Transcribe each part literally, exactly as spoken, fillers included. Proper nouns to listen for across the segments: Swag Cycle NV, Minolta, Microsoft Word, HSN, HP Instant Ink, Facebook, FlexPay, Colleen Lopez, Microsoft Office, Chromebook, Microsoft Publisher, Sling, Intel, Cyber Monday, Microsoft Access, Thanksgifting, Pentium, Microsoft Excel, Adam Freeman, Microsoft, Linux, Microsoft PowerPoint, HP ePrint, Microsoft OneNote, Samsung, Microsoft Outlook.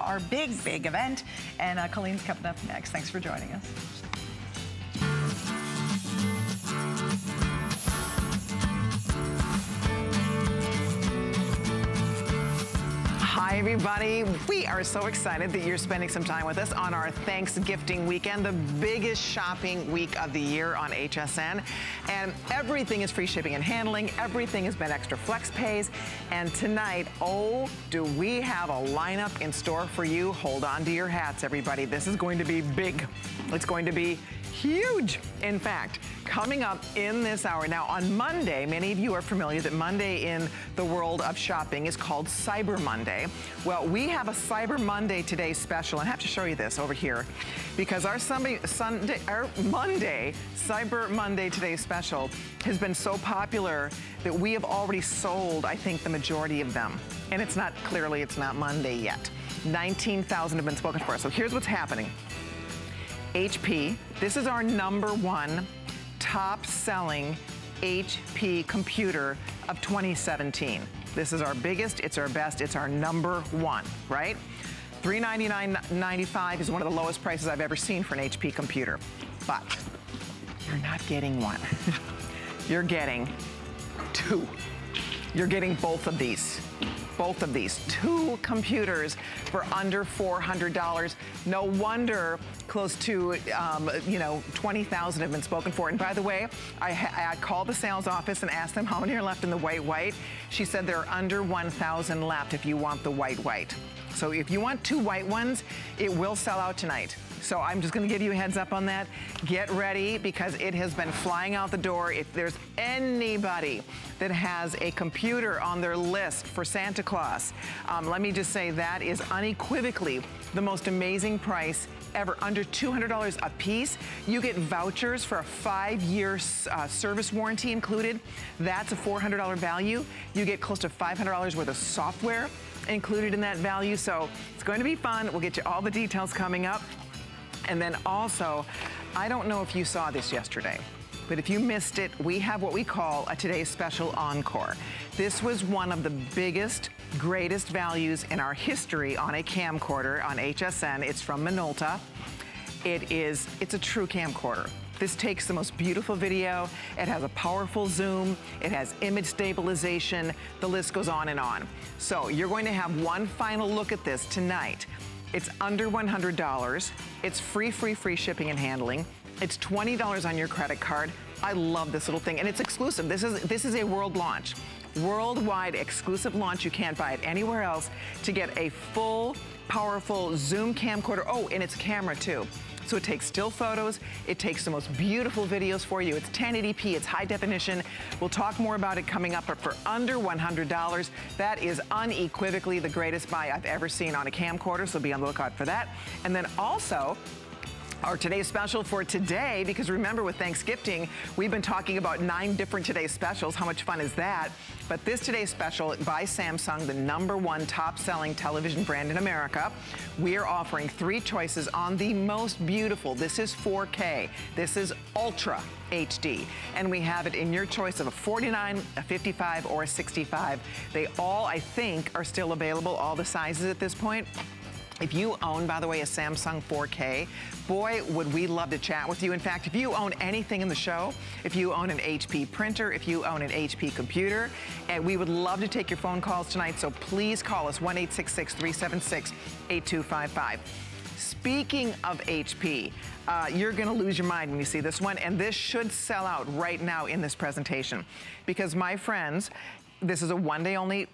our big, big event. And uh, Colleen's coming up next. Thanks for joining us. Hi, everybody. We are so excited that you're spending some time with us on our Thanksgifting weekend, the biggest shopping week of the year on H S N. And everything is free shipping and handling. Everything has been extra flex pays. And tonight, oh, do we have a lineup in store for you. Hold on to your hats, everybody. This is going to be big. It's going to be huge, in fact. Coming up in this hour. Now, on Monday, many of you are familiar that Monday in the world of shopping is called Cyber Monday. Well, we have a Cyber Monday today special. I have to show you this over here because our Sunday, Sunday, our Monday, Cyber Monday today special has been so popular that we have already sold, I think, the majority of them. And it's not, clearly, it's not Monday yet. nineteen thousand have been spoken for. So here's what's happening. H P, this is our number one top-selling H P computer of twenty seventeen. This is our biggest, it's our best, it's our number one, right? three ninety-nine ninety-five is one of the lowest prices I've ever seen for an H P computer. But you're not getting one. You're getting two. You're getting both of these. Both of these. Two computers for under four hundred dollars. No wonder close to, um, you know, twenty thousand have been spoken for. And by the way, I, I called the sales office and asked them how many are left in the white white. She said there are under one thousand left if you want the white white. So if you want two white ones, it will sell out tonight. So I'm just going to give you a heads up on that. Get ready because it has been flying out the door. If there's anybody that has a computer on their list for Santa Claus, um, let me just say that is unequivocally the most amazing price ever, under two hundred dollars a piece. You get vouchers for a five-year uh, service warranty included. That's a four hundred dollar value. You get close to five hundred dollars worth of software included in that value. So it's going to be fun. We'll get you all the details coming up. And then also, I don't know if you saw this yesterday, but if you missed it, we have what we call a Today's Special Encore. This was one of the biggest, greatest values in our history on a camcorder on H S N. It's from Minolta. It is, it's a true camcorder. This takes the most beautiful video. It has a powerful zoom. It has image stabilization. The list goes on and on. So you're going to have one final look at this tonight. It's under one hundred dollars. It's free, free, free shipping and handling. It's twenty dollars on your credit card. I love this little thing, and it's exclusive. This is, this is a world launch. Worldwide exclusive launch. You can't buy it anywhere else to get a full, powerful zoom camcorder. Oh, and it's a camera too. So it takes still photos. It takes the most beautiful videos for you. It's ten eighty p, it's high definition. We'll talk more about it coming up, but for under one hundred dollars, that is unequivocally the greatest buy I've ever seen on a camcorder, so be on the lookout for that. And then also, our Today's Special for today, because remember with Thanksgifting, we've been talking about nine different Today's Specials. How much fun is that? But this Today's Special by Samsung, the number one top-selling television brand in America, we are offering three choices on the most beautiful. This is four K. This is Ultra H D. And we have it in your choice of a forty-nine, a fifty-five, or a sixty-five. They all, I think, are still available, all the sizes at this point. If you own, by the way, a Samsung four K, boy, would we love to chat with you. In fact, if you own anything in the show, if you own an H P printer, if you own an H P computer, and we would love to take your phone calls tonight, so please call us, one eight six six, three seven six, eight two five five. Speaking of H P, uh, you're gonna lose your mind when you see this one, and this should sell out right now in this presentation. Because, my friends, this is a one-day-only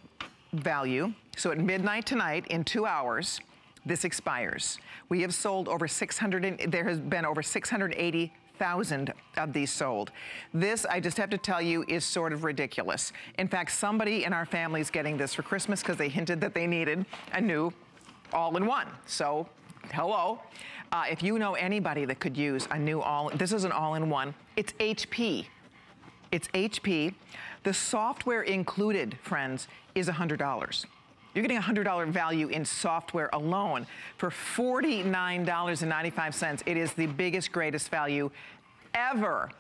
value, so at midnight tonight, in two hours, this expires. We have sold over six hundred, and there has been over six hundred eighty thousand of these sold. This, I just have to tell you, is sort of ridiculous. In fact, somebody in our family is getting this for Christmas because they hinted that they needed a new all-in-one. So, hello. Uh, if you know anybody that could use a new all, this is an all-in-one. It's H P. It's H P. The software included, friends, is one hundred dollars. You're getting a one hundred dollar value in software alone for forty-nine ninety-five. It is the biggest, greatest value ever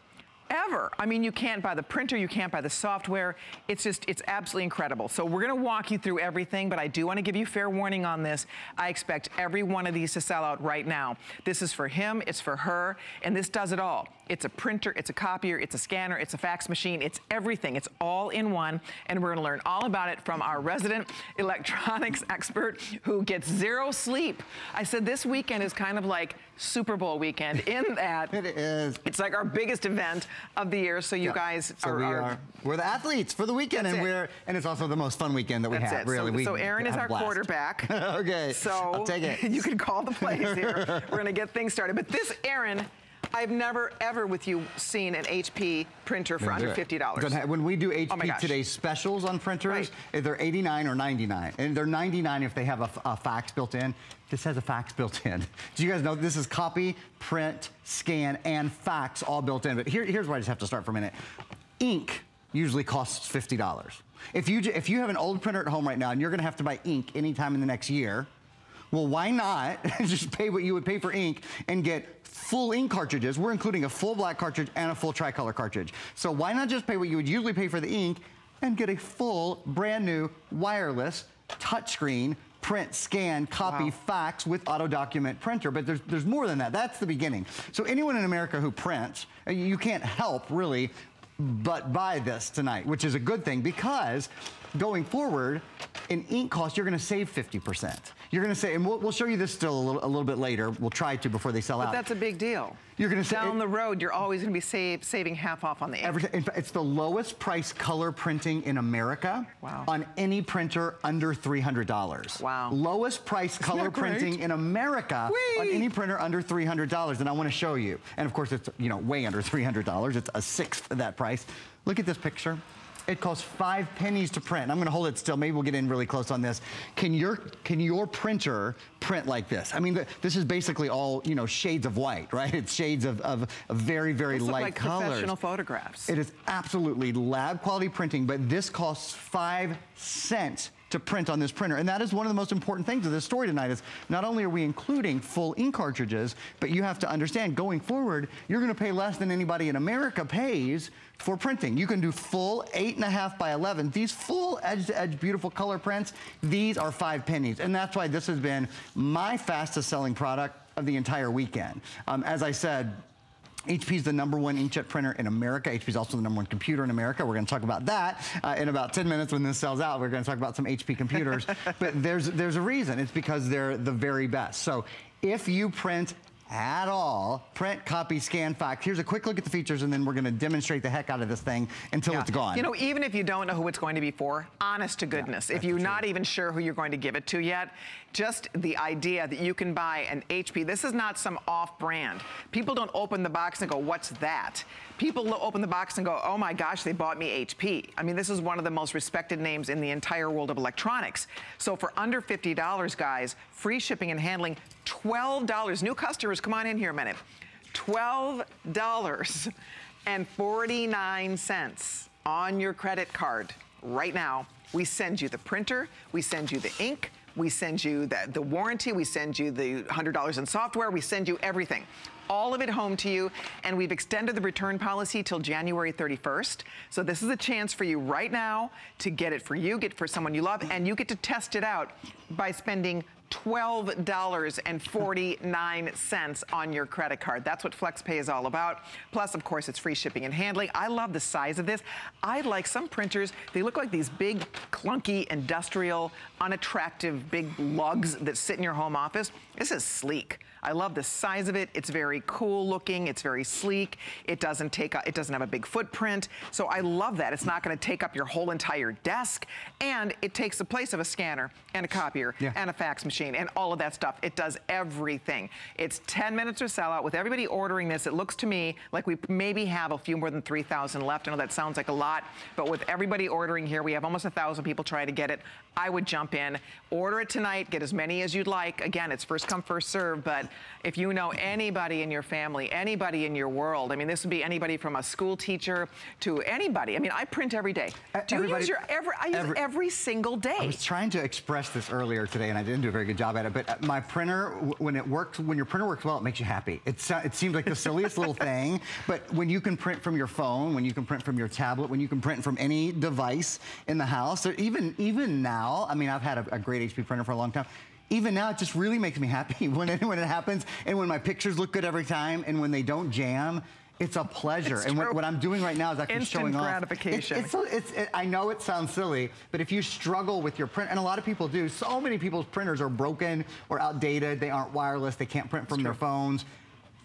ever. I mean, you can't buy the printer, you can't buy the software. It's just, it's absolutely incredible. So we're gonna walk you through everything, but I do wanna give you fair warning on this. I expect every one of these to sell out right now. This is for him, it's for her, and this does it all. It's a printer, it's a copier, it's a scanner, it's a fax machine, it's everything. It's all in one, and we're gonna learn all about it from our resident electronics expert who gets zero sleep. I said this weekend is kind of like Super Bowl weekend in that. It is. It's like our biggest event of the year, so you yeah. guys so are, we are, are... We're the athletes for the weekend, and, we're, and it's also the most fun weekend that we That's have, it. really. So, we so Aaron is our quarterback. Okay, so I'll take it. You can call the plays here. We're gonna get things started, but this Aaron, I've never, ever with you seen an H P printer for under fifty dollars. When we do H P oh Today specials on printers, right. they're eighty-nine or ninety-nine. And they're ninety-nine if they have a, a fax built in. This has a fax built in. Do you guys know this is copy, print, scan, and fax all built in? But here, here's where I just have to start for a minute. Ink usually costs fifty dollars. If you, if you have an old printer at home right now and you're gonna have to buy ink anytime in the next year, well, why not just pay what you would pay for ink and get full ink cartridges? We're including a full black cartridge and a full tricolor cartridge. So why not just pay what you would usually pay for the ink and get a full, brand new, wireless, touchscreen, print, scan, copy, wow. fax with auto-document printer. But there's, there's more than that. That's the beginning. So anyone in America who prints, you can't help, really, but buy this tonight, which is a good thing because going forward, in ink cost, you're gonna save fifty percent. You're gonna say, and we'll, we'll show you this still a little, a little bit later. We'll try to before they sell but out. But that's a big deal. You're gonna say, down the road, you're always gonna be save, saving half off on the ink. Every, in fact, it's the lowest price color printing in America wow. on any printer under three hundred dollars. Wow. Lowest price color printing in America Whee! on any printer under three hundred dollars, and I wanna show you. And of course, it's you know way under three hundred dollars. It's a sixth of that price. Look at this picture. It costs five pennies to print. I'm gonna hold it still. Maybe we'll get in really close on this. Can your can your printer print like this? I mean, the, this is basically all you know shades of white, right? It's shades of, of, of very, very Those light look like colors. Like professional photographs. It is absolutely lab quality printing, but this costs five cents to print on this printer. And that is one of the most important things of this story tonight is not only are we including full ink cartridges, but you have to understand going forward, you're gonna pay less than anybody in America pays for printing. You can do full eight and a half by eleven. These full edge to edge beautiful color prints, these are five pennies. And that's why this has been my fastest selling product of the entire weekend. Um, as I said, H P is the number one inkjet printer in America. H P is also the number one computer in America. We're gonna talk about that uh, in about ten minutes when this sells out. We're gonna talk about some H P computers, but there's, there's a reason. It's because they're the very best. So if you print at all, print, copy, scan, fax. Here's a quick look at the features, and then we're gonna demonstrate the heck out of this thing until yeah. it's gone. You know, even if you don't know who it's going to be for, honest to goodness, yeah, if you're not even sure who you're going to give it to yet, just the idea that you can buy an H P. This is not some off-brand. People don't open the box and go, what's that? People open the box and go, oh my gosh, they bought me H P. I mean, this is one of the most respected names in the entire world of electronics. So for under fifty dollars, guys, free shipping and handling, twelve dollars. New customers, come on in here a minute. twelve dollars and forty-nine cents on your credit card right now. We send you the printer, we send you the ink, we send you the, the warranty, we send you the one hundred dollars in software, we send you everything. All of it home to you, and we've extended the return policy till January thirty-first. So this is a chance for you right now to get it for you, get it for someone you love, and you get to test it out by spending twelve dollars and forty-nine cents on your credit card. That's what FlexPay is all about. Plus, of course, it's free shipping and handling. I love the size of this. I like some printers, they look like these big, clunky, industrial, unattractive, big lugs that sit in your home office. This is sleek. I love the size of it. It's very cool looking. It's very sleek. It doesn't take. A, it doesn't have a big footprint. So I love that. It's not going to take up your whole entire desk, and it takes the place of a scanner and a copier yeah. and a fax machine and all of that stuff. It does everything. It's ten minutes or sellout. With everybody ordering this, it looks to me like we maybe have a few more than three thousand left. I know that sounds like a lot, but with everybody ordering here, we have almost a thousand people trying to get it. I would jump in, order it tonight, get as many as you'd like. Again, it's first come, first serve, but if you know anybody in your family, anybody in your world, I mean, this would be anybody from a school teacher to anybody. I mean, I print every day. Do you use your, every, I use every, every single day. I was trying to express this earlier today, and I didn't do a very good good job at it, but my printer, when it works, when your printer works well, it makes you happy. It's, uh, it seems like the silliest little thing, but when you can print from your phone, when you can print from your tablet, when you can print from any device in the house, or even, even now, I mean, I've had a, a great H P printer for a long time. Even now, it just really makes me happy when it, when it happens, and when my pictures look good every time, and when they don't jam, it's a pleasure. It's and what, what I'm doing right now is actually Instant showing off. gratification. It, it's, it's, it, I know it sounds silly, but if you struggle with your print, and a lot of people do, so many people's printers are broken or outdated, they aren't wireless, they can't print from their phones.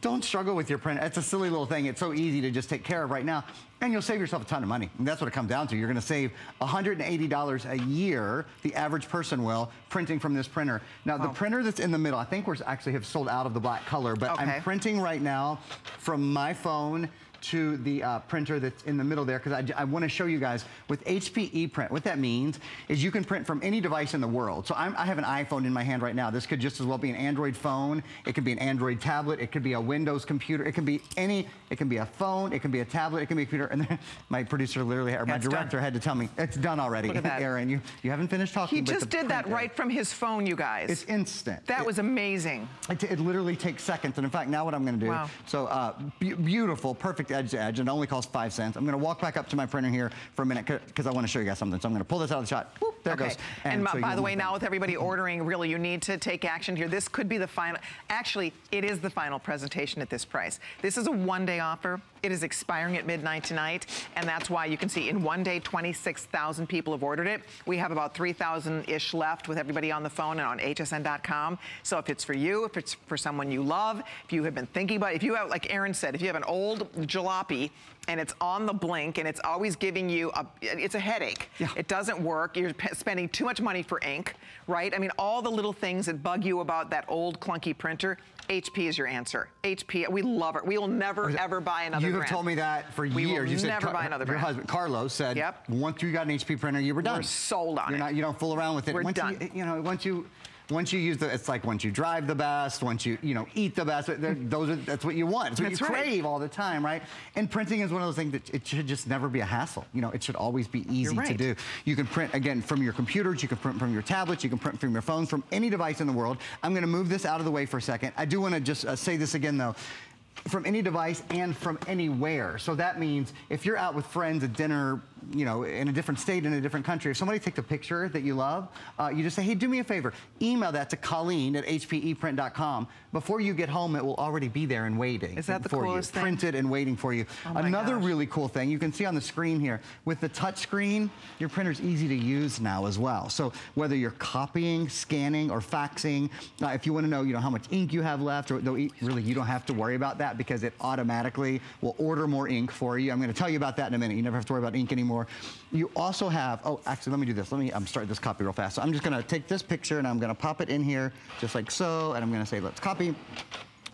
Don't struggle with your printer. It's a silly little thing. It's so easy to just take care of right now. And you'll save yourself a ton of money. And that's what it comes down to. You're gonna save one hundred eighty dollars a year, the average person will, printing from this printer. Now, wow. the printer that's in the middle, I think we actually have sold out of the black color, but okay. I'm printing right now from my phone to the uh, printer that's in the middle there, because I, I want to show you guys with H P ePrint. What that means is you can print from any device in the world. So I'm, I have an iPhone in my hand right now. This could just as well be an Android phone. It could be an Android tablet. It could be a Windows computer. It can be any, it can be a phone. It can be a tablet. It can be a computer. And then my producer literally, or my that's director done. had to tell me, it's done already. Look at that. Aaron, you, you haven't finished talking. He just did that right from his phone, you guys. It's instant. That it, was amazing. It, it literally takes seconds. And in fact, now what I'm going to do, wow. so uh, be beautiful, perfect edge to edge, and it only costs five cents. I'm going to walk back up to my printer here for a minute because I want to show you guys something. So I'm going to pull this out of the shot. Whoop, there okay. it goes. And, and so by the way, now with everybody ordering, really, you need to take action here. This could be the final. Actually, it is the final presentation at this price. This is a one-day offer. It is expiring at midnight tonight, and that's why you can see in one day, twenty-six thousand people have ordered it. We have about three thousand-ish left with everybody on the phone and on H S N dot com. So if it's for you, if it's for someone you love, if you have been thinking about it, if you have, like Aaron said, if you have an old jalopy and it's on the blink and it's always giving you a, it's a headache. Yeah. It doesn't work. You're spending too much money for ink, right? I mean, all the little things that bug you about that old clunky printer, H P is your answer. H P, we love it. We will never, ever buy another brand. You have told me that for years. We will you said never buy another brand. Your husband, Carlos, said, yep. once you got an H P printer, you were done. We're sold on You're it. Not, you don't fool around with it. We're once done. You, you know, once you... Once you use the, it's like once you drive the best, once you, you know, eat the best, those are, that's what you want. It's what that's you right. crave all the time, right? And printing is one of those things that it should just never be a hassle. You know, it should always be easy right. to do. You can print, again, from your computers, you can print from your tablets, you can print from your phones, from any device in the world. I'm gonna move this out of the way for a second. I do wanna just uh, say this again though. From any device and from anywhere. So that means if you're out with friends at dinner, you know, in a different state, in a different country, if somebody takes a picture that you love, uh, you just say, hey, do me a favor, email that to Colleen at H P e print dot com. Before you get home, it will already be there and waiting. Is that the coolest thing? Printed and waiting for you. Oh my gosh. Another really cool thing, you can see on the screen here, with the touch screen, your printer's easy to use now as well. So whether you're copying, scanning, or faxing, uh, if you want to know, you know, how much ink you have left, or really, you don't have to worry about that, because it automatically will order more ink for you. I'm gonna tell you about that in a minute. You never have to worry about ink anymore. You also have, oh, actually, let me do this. Let me um, start this copy real fast. So I'm just gonna take this picture and I'm gonna pop it in here, just like so, and I'm gonna say, let's copy.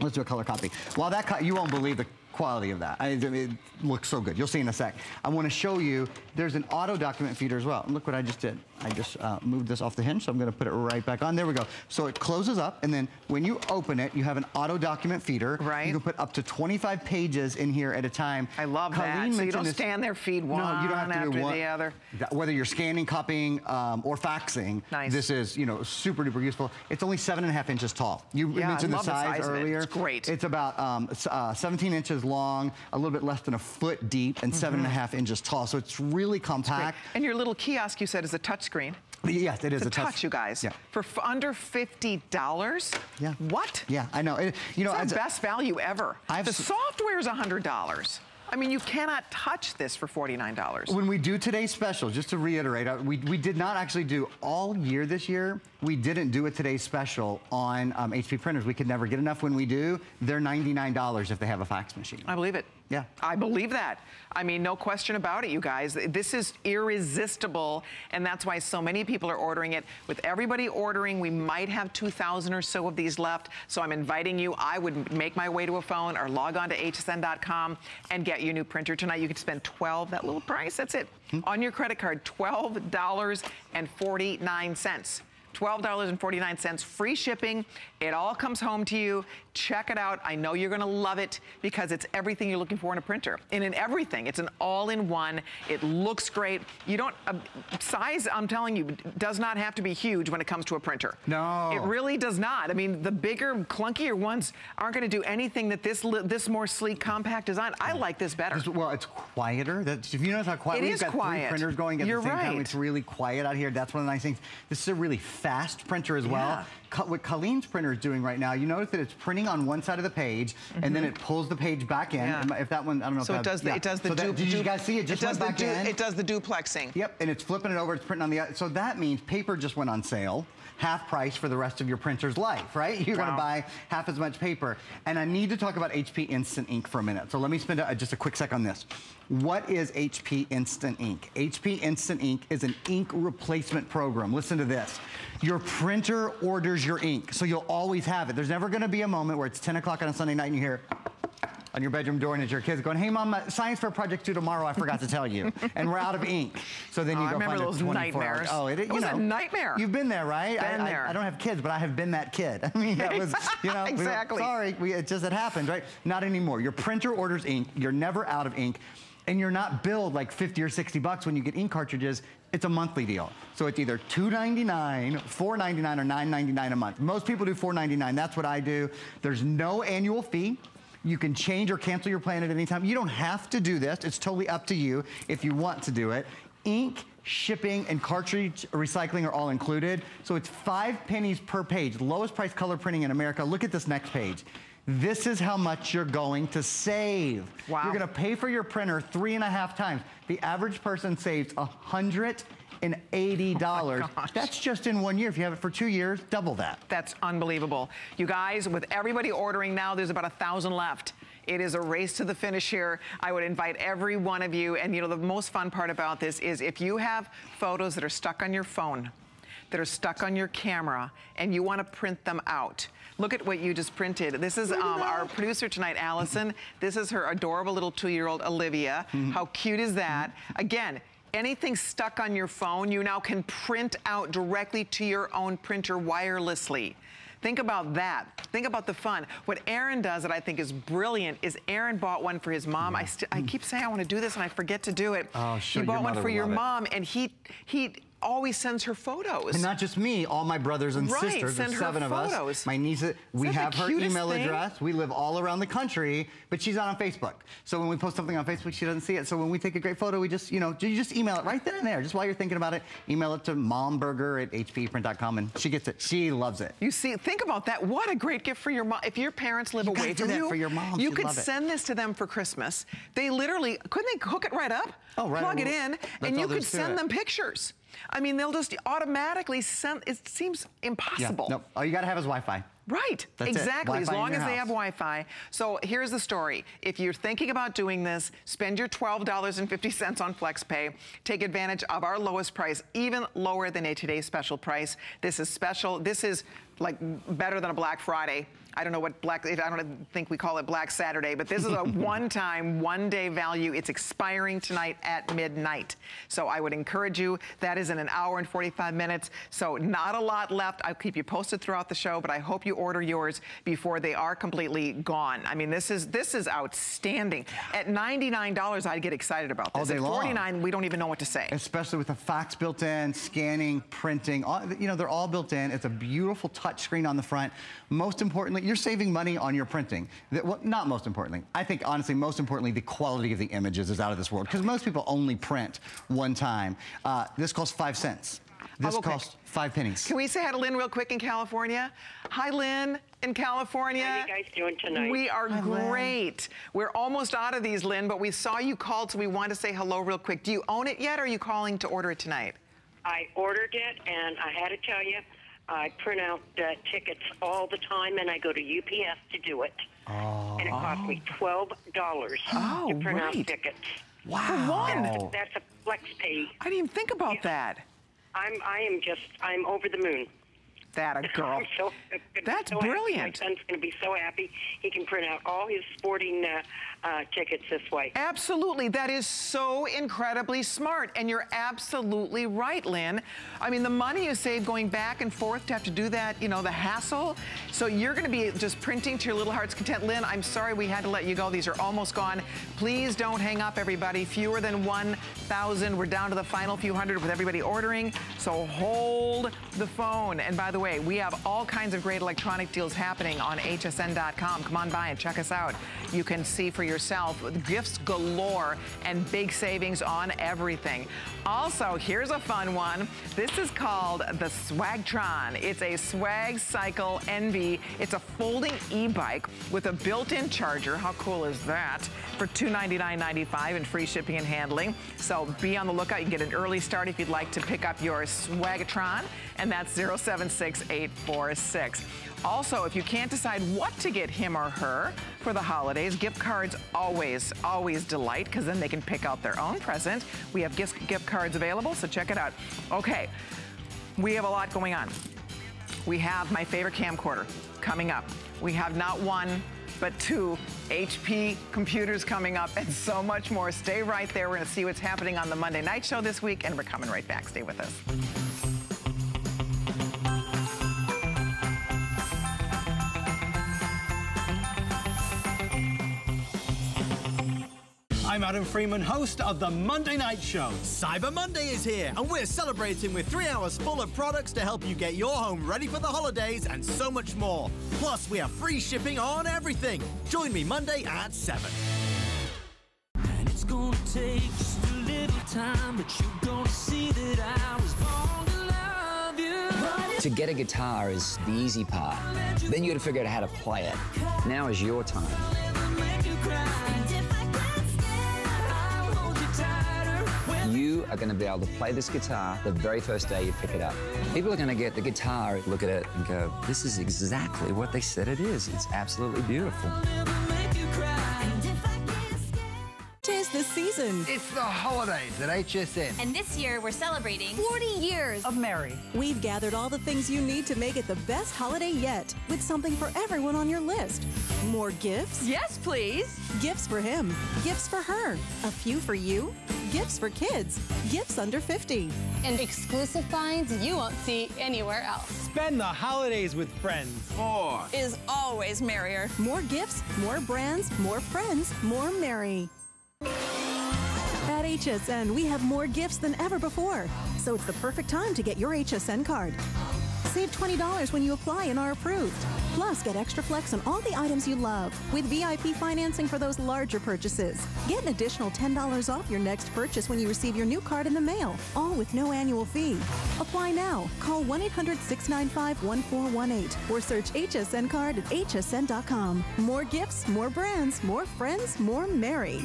Let's do a color copy. While that, co you won't believe the quality of that. I, it looks so good. You'll see in a sec. I wanna show you, there's an auto document feeder as well. And look what I just did. I just uh, moved this off the hinge, so I'm gonna put it right back on. There we go. So it closes up, and then when you open it, you have an auto document feeder. Right. You can put up to twenty-five pages in here at a time. I love Colleen that. So you don't this, stand there, feed one no, you don't have to after do one, the other. Whether you're scanning, copying, um, or faxing, nice. This is, you know, super duper useful. It's only seven and a half inches tall. You yeah, mentioned I love the size, the size earlier. It. It's great. It's about um, uh, seventeen inches long, a little bit less than a foot deep, and mm-hmm. seven and a half inches tall. So it's really compact. It's and your little kiosk, you said, is a touch screen. Yes, it is a, a touch, touch, you guys. Yeah. For f under fifty dollars? Yeah. What? Yeah, I know. It, you know, it's the best value ever. I've the software is one hundred dollars. I mean, you cannot touch this for forty-nine dollars. When we do today's special, just to reiterate, we, we did not actually do all year this year. We didn't do a today's special on um, H P printers. We could never get enough. When we do, they're ninety-nine dollars if they have a fax machine. I believe it. Yeah. I believe that. I mean, no question about it, you guys. This is irresistible, and that's why so many people are ordering it. With everybody ordering, we might have two thousand or so of these left, so I'm inviting you. I would make my way to a phone or log on to H S N dot com and get your new printer tonight. You could spend twelve dollars, that little price, that's it, mm-hmm. on your credit card, twelve dollars and forty-nine cents. twelve dollars and forty-nine cents, free shipping. It all comes home to you. Check it out. I know you're gonna love it because it's everything you're looking for in a printer. And in everything, it's an all-in-one. It looks great. You don't, uh, size, I'm telling you, does not have to be huge when it comes to a printer. No. It really does not. I mean, the bigger, clunkier ones aren't gonna do anything that this this more sleek, compact design. I like this better. It's, well, it's quieter. That's, if you notice how quiet, it we've is got quiet. three printers going at you're the same right. time. It's really quiet out here. That's one of the nice things. This is a really fast printer as well. Yeah. Co what Colleen's printer is doing right now, you notice that it's printing on one side of the page, mm-hmm. and then it pulls the page back in. Yeah. If that one, I don't know. So if it that, does the, yeah. it does the. So that, did you guys see it? Just it does went back the in. It does the duplexing. Yep, and it's flipping it over. It's printing on the. So that means paper just went on sale, half price for the rest of your printer's life, right? You're wow. going to buy half as much paper. And I need to talk about H P Instant Ink for a minute. So let me spend a, just a quick sec on this. What is H P Instant Ink? H P Instant Ink is an ink replacement program. Listen to this. Your printer orders your ink, so you'll always have it. There's never gonna be a moment where it's ten o'clock on a Sunday night and you hear on your bedroom door and it's your kids going, hey mom, science fair project due tomorrow, I forgot to tell you. And we're out of ink. So then you oh, go find those twenty-four hours. Oh, it, it you was know, a nightmare. You've been there, right? Been I, there. I, I don't have kids, but I have been that kid. I mean, that was, you know. Exactly. We were, sorry, we, it just, it happened, right? Not anymore. Your printer orders ink, you're never out of ink, and you're not billed like fifty or sixty bucks when you get ink cartridges. It's a monthly deal. So it's either two ninety-nine, four ninety-nine, or nine ninety-nine a month. Most people do four ninety-nine, that's what I do. There's no annual fee. You can change or cancel your plan at any time. You don't have to do this. It's totally up to you if you want to do it. Ink, shipping, and cartridge recycling are all included. So it's five pennies per page. Lowest price color printing in America. Look at this next page. This is how much you're going to save. Wow. You're gonna pay for your printer three and a half times. The average person saves one hundred dollars and eighty dollars. Oh, that's just in one year. If you have it for two years, double that. That's unbelievable. You guys, with everybody ordering now, there's about a thousand left. It is a race to the finish here. I would invite every one of you, and you know, the most fun part about this is if you have photos that are stuck on your phone, that are stuck on your camera, and you wanna print them out, look at what you just printed. This is um, our producer tonight, Allison. This is her adorable little two-year-old, Olivia. How cute is that? Again, anything stuck on your phone, you now can print out directly to your own printer wirelessly. Think about that. Think about the fun. What Aaron does that I think is brilliant is Aaron bought one for his mom. Yeah. I, st I keep saying I want to do this and I forget to do it. Oh, sure. He bought one for your mom, and he he always sends her photos. And not just me, all my brothers and right, sisters, there's seven of photos. us. My nieces, we have her email thing? address. We live all around the country, but she's not on Facebook. So when we post something on Facebook, she doesn't see it. So when we take a great photo, we just, you know, you just email it right then and there. Just while you're thinking about it, email it to momburger at h p e print dot com and she gets it. She loves it. You see, think about that. What a great gift for your mom. If your parents live you away from you, for your mom. you She'd could send it. this to them for Christmas. They literally, couldn't they hook it right up, oh, right, plug well, it in, that's and you could send it. them pictures. I mean, they'll just automatically send, it seems impossible. Yeah, no, all you gotta have is Wi-Fi. Right, That's exactly, as long as house. they have Wi-Fi. So here's the story. If you're thinking about doing this, spend your twelve dollars and fifty cents on FlexPay. Take advantage of our lowest price, even lower than a today's special price. This is special, this is like better than a Black Friday. I don't know what Black, I don't think we call it Black Saturday, but this is a one-time, one-day value. It's expiring tonight at midnight. So I would encourage you, that is in an hour and forty-five minutes. So not a lot left. I'll keep you posted throughout the show, but I hope you order yours before they are completely gone. I mean, this is this is outstanding. At ninety-nine dollars, I'd get excited about this. All day long. At forty-nine dollars, we don't even know what to say. Especially with the fax built in, scanning, printing, all, you know, they're all built in. It's a beautiful touch screen on the front. Most importantly, you're saving money on your printing. Well, not most importantly. I think, honestly, most importantly, the quality of the images is out of this world because most people only print one time. Uh, this costs five cents. This costs five pennies. Can we say hi to Lynn real quick in California? Hi, Lynn in California. How are you guys doing tonight? We are hi, great. Lynn. We're almost out of these, Lynn, but we saw you called, so we wanted to say hello real quick. Do you own it yet, or are you calling to order it tonight? I ordered it, and I had to tell you, I print out uh, tickets all the time, and I go to U P S to do it. Oh. And it cost me twelve dollars oh, to print right. out tickets. Wow. For one? That's, that's a FlexPay. I didn't even think about yeah. that. I'm, I am just, I'm over the moon. that a girl? so, That's so brilliant. Happy. My son's going to be so happy. He can print out all his sporting uh, uh, tickets this way. Absolutely. That is so incredibly smart. And you're absolutely right, Lynn. I mean, the money you save going back and forth to have to do that, you know, the hassle. So you're going to be just printing to your little heart's content. Lynn, I'm sorry we had to let you go. These are almost gone. Please don't hang up, everybody. Fewer than one thousand. We're down to the final few hundred with everybody ordering. So hold the phone. And by the way, we have all kinds of great electronic deals happening on H S N dot com. Come on by and check us out. You can see for yourself gifts galore and big savings on everything. Also, here's a fun one. This is called the Swagtron. It's a Swag Cycle N V. It's a folding e-bike with a built-in charger. How cool is that? For two ninety-nine ninety-five and free shipping and handling. So be on the lookout. You can get an early start if you'd like to pick up your Swagtron, and that's zero seven six eight four six. Also, if you can't decide what to get him or her for the holidays, gift cards always, always delight, because then they can pick out their own present. We have gift, gift cards available, so check it out. Okay, we have a lot going on. We have my favorite camcorder coming up. We have not one, but two H P computers coming up, and so much more. Stay right there. We're going to see what's happening on the Monday Night Show this week, and we're coming right back. Stay with us. I'm Adam Freeman, host of the Monday Night Show. Cyber Monday is here, and we're celebrating with three hours full of products to help you get your home ready for the holidays and so much more. Plus, we have free shipping on everything. Join me Monday at seven. And it's gonna take just a little time, but you're gonna see that I was born to love you. To get a guitar is the easy part. Then you gotta figure out how to play it. Now is your time. You are going to be able to play this guitar the very first day you pick it up. People are going to get the guitar, look at it, and go, this is exactly what they said it is. It's absolutely beautiful. Tis the season. It's the holidays at H S N. And this year, we're celebrating forty years of Mary. We've gathered all the things you need to make it the best holiday yet, with something for everyone on your list. More gifts? Yes, please. Gifts for him. Gifts for her. A few for you. Gifts for kids, gifts under fifty. And exclusive finds you won't see anywhere else. Spend the holidays with friends. More is always merrier. More gifts, more brands, more friends, more merry. At H S N, we have more gifts than ever before. So it's the perfect time to get your H S N card. Save twenty dollars when you apply and are approved. Plus, get extra flex on all the items you love with V I P financing for those larger purchases. Get an additional ten dollars off your next purchase when you receive your new card in the mail, all with no annual fee. Apply now. Call one eight hundred, six nine five, one four one eight or search H S N card at H S N dot com. More gifts, more brands, more friends, more merry.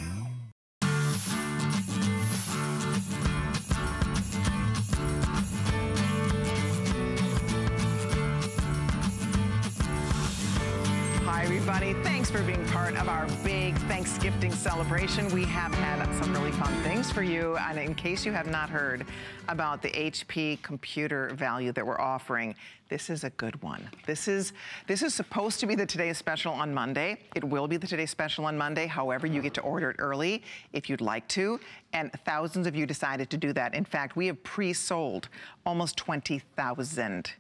Everybody, thanks for being part of our big Thanksgifting celebration. We have had some really fun things for you, and in case you have not heard about the H P computer value that we're offering, this is a good one. This is this is supposed to be the Today's Special on Monday. It will be the Today's Special on Monday. However, you get to order it early if you'd like to, and thousands of you decided to do that. In fact, we have pre-sold almost twenty thousand.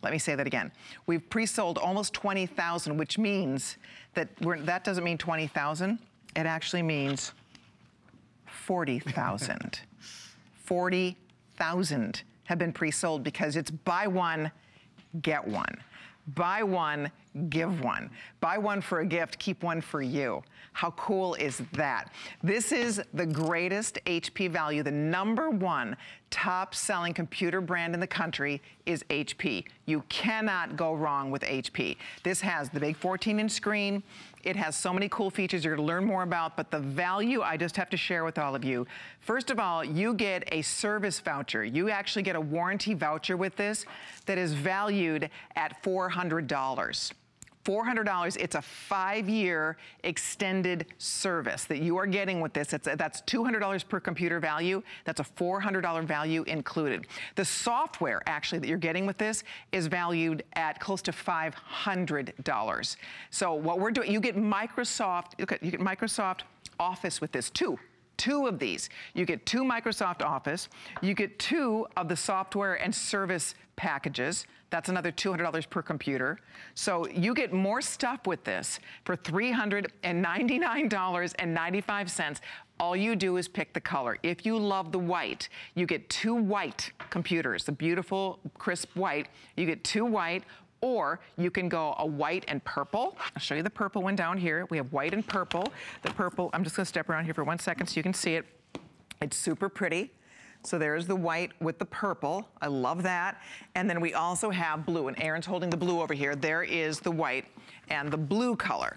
Let me say that again. We've pre-sold almost twenty thousand, which means that we're, that doesn't mean twenty thousand. It actually means forty thousand. forty thousand have been pre-sold because it's buy one, get one. Buy one, give one. Buy one for a gift, keep one for you. How cool is that? This is the greatest H P value. The number one top-selling computer brand in the country is H P. You cannot go wrong with H P. This has the big fourteen inch screen. It has so many cool features you're gonna learn more about, but the value I just have to share with all of you. First of all, you get a service voucher. You actually get a warranty voucher with this that is valued at four hundred dollars. four hundred dollars. It's a five-year extended service that you are getting with this. It's, that's two hundred dollars per computer value. That's a four hundred dollar value included. The software, actually, that you're getting with this is valued at close to five hundred dollars. So what we're doing, you get Microsoft, you get, you get Microsoft Office with this, too. Two of these. You get two Microsoft Office. You get two of the software and service packages. That's another two hundred dollars per computer. So you get more stuff with this for three hundred ninety-nine dollars and ninety-five cents. All you do is pick the color. If you love the white, you get two white computers, the beautiful, crisp white. You get two white, or you can go a white and purple. I'll show you the purple one down here. We have white and purple. The purple, I'm just gonna step around here for one second so you can see it. It's super pretty. So there's the white with the purple. I love that. And then we also have blue, and Aaron's holding the blue over here. There is the white and the blue color.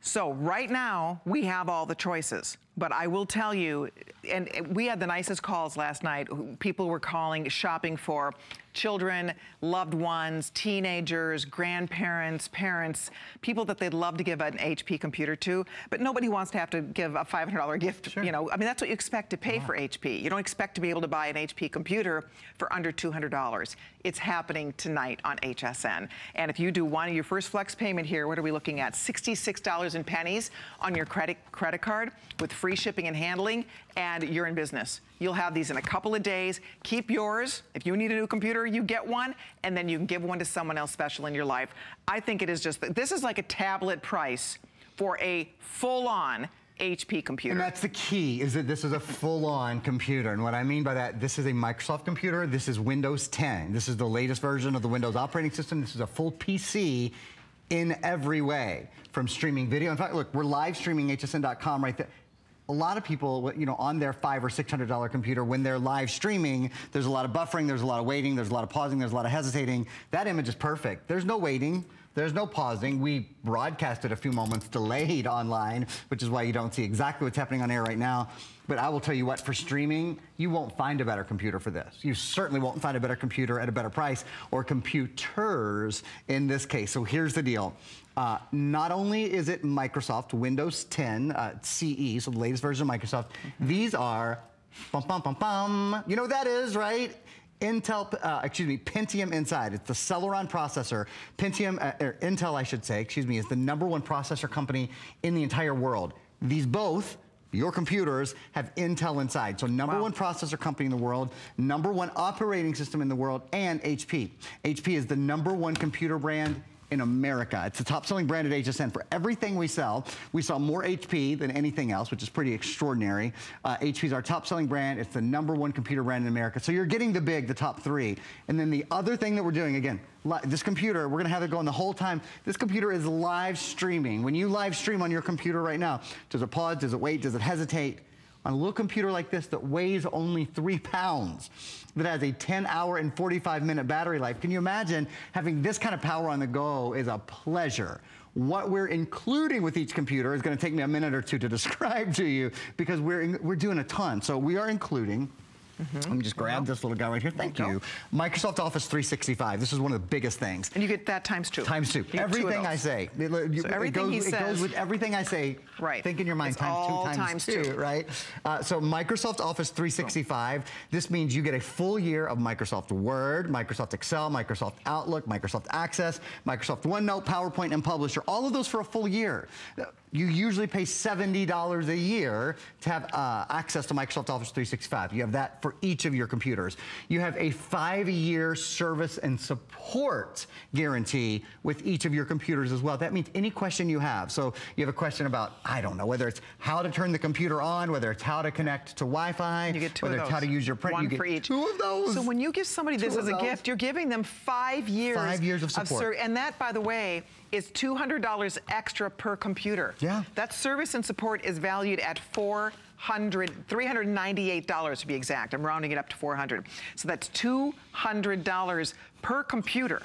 So right now, we have all the choices. But I will tell you, and we had the nicest calls last night. People were calling, shopping for children, loved ones, teenagers, grandparents, parents, people that they'd love to give an H P computer to, but nobody wants to have to give a five hundred dollar gift. Sure. You know, I mean, that's what you expect to pay wow. for H P. You don't expect to be able to buy an H P computer for under two hundred dollars. It's happening tonight on H S N. And if you do one of your first flex payment here, what are we looking at? sixty-six dollars in pennies on your credit credit card with free shipping and handling, and you're in business. You'll have these in a couple of days. Keep yours. If you need a new computer, you get one, and then you can give one to someone else special in your life. I think it is just, this is like a tablet price for a full-on H P computer. And that's the key, is that this is a full-on computer. And what I mean by that, this is a Microsoft computer. This is Windows ten. This is the latest version of the Windows operating system. This is a full P C in every way, from streaming video. In fact, look, we're live streaming H S N dot com right there. A lot of people, you know, on their five or six hundred dollar computer, when they're live streaming, there's a lot of buffering, there's a lot of waiting, there's a lot of pausing, there's a lot of hesitating. That image is perfect. There's no waiting, there's no pausing. We broadcasted a few moments delayed online, which is why you don't see exactly what's happening on air right now. But I will tell you what, for streaming, you won't find a better computer for this. You certainly won't find a better computer at a better price, or computers in this case. So here's the deal. Uh, not only is it Microsoft Windows ten uh, C E, so the latest version of Microsoft, mm-hmm. these are, bum, bum, bum, bum, you know what that is, right? Intel, uh, excuse me, Pentium inside. It's the Celeron processor. Pentium, uh, or Intel, I should say, excuse me, is the number one processor company in the entire world. These both, your computers, have Intel inside. So number wow. one processor company in the world, number one operating system in the world, and H P. H P is the number one computer brand in America. It's the top-selling brand at H S N for everything we sell. We sell more H P than anything else, which is pretty extraordinary. Uh, H P is our top-selling brand. It's the number one computer brand in America. So you're getting the big, the top three. And then the other thing that we're doing, again, this computer, we're gonna have it going the whole time. This computer is live streaming. When you live stream on your computer right now, does it pause, does it wait, does it hesitate? On a little computer like this that weighs only three pounds, that has a ten hour and forty-five minute battery life. Can you imagine having this kind of power on the go? Is a pleasure. What we're including with each computer is gonna take me a minute or two to describe to you, because we're, in, we're doing a ton. So we are including, Mm-hmm. let me just grab this little guy right here. Thank you. Microsoft Office three sixty-five. This is one of the biggest things. And you get that times two. Times two. Everything two I say. It, you, so everything it goes, he says. It goes with everything I say. Right. Think in your mind, it's times all two, times, times two. two. Right? Uh, so Microsoft Office three sixty-five. This means you get a full year of Microsoft Word, Microsoft Excel, Microsoft Outlook, Microsoft Access, Microsoft OneNote, PowerPoint, and Publisher. All of those for a full year. You usually pay seventy dollars a year to have uh, access to Microsoft Office three sixty-five. You have that for each of your computers. You have a five-year service and support guarantee with each of your computers as well. That means any question you have. So you have a question about, I don't know, whether it's how to turn the computer on, whether it's how to connect to Wi-Fi, you get two whether of those. It's how to use your print. One you get for each. Two of those. So when you give somebody two this as a those. gift, you're giving them five years, five years of support. Of and that, by the way, is two hundred dollars extra per computer. Yeah. That service and support is valued at four hundred, three hundred ninety-eight dollars to be exact. I'm rounding it up to four hundred. So that's two hundred dollars per computer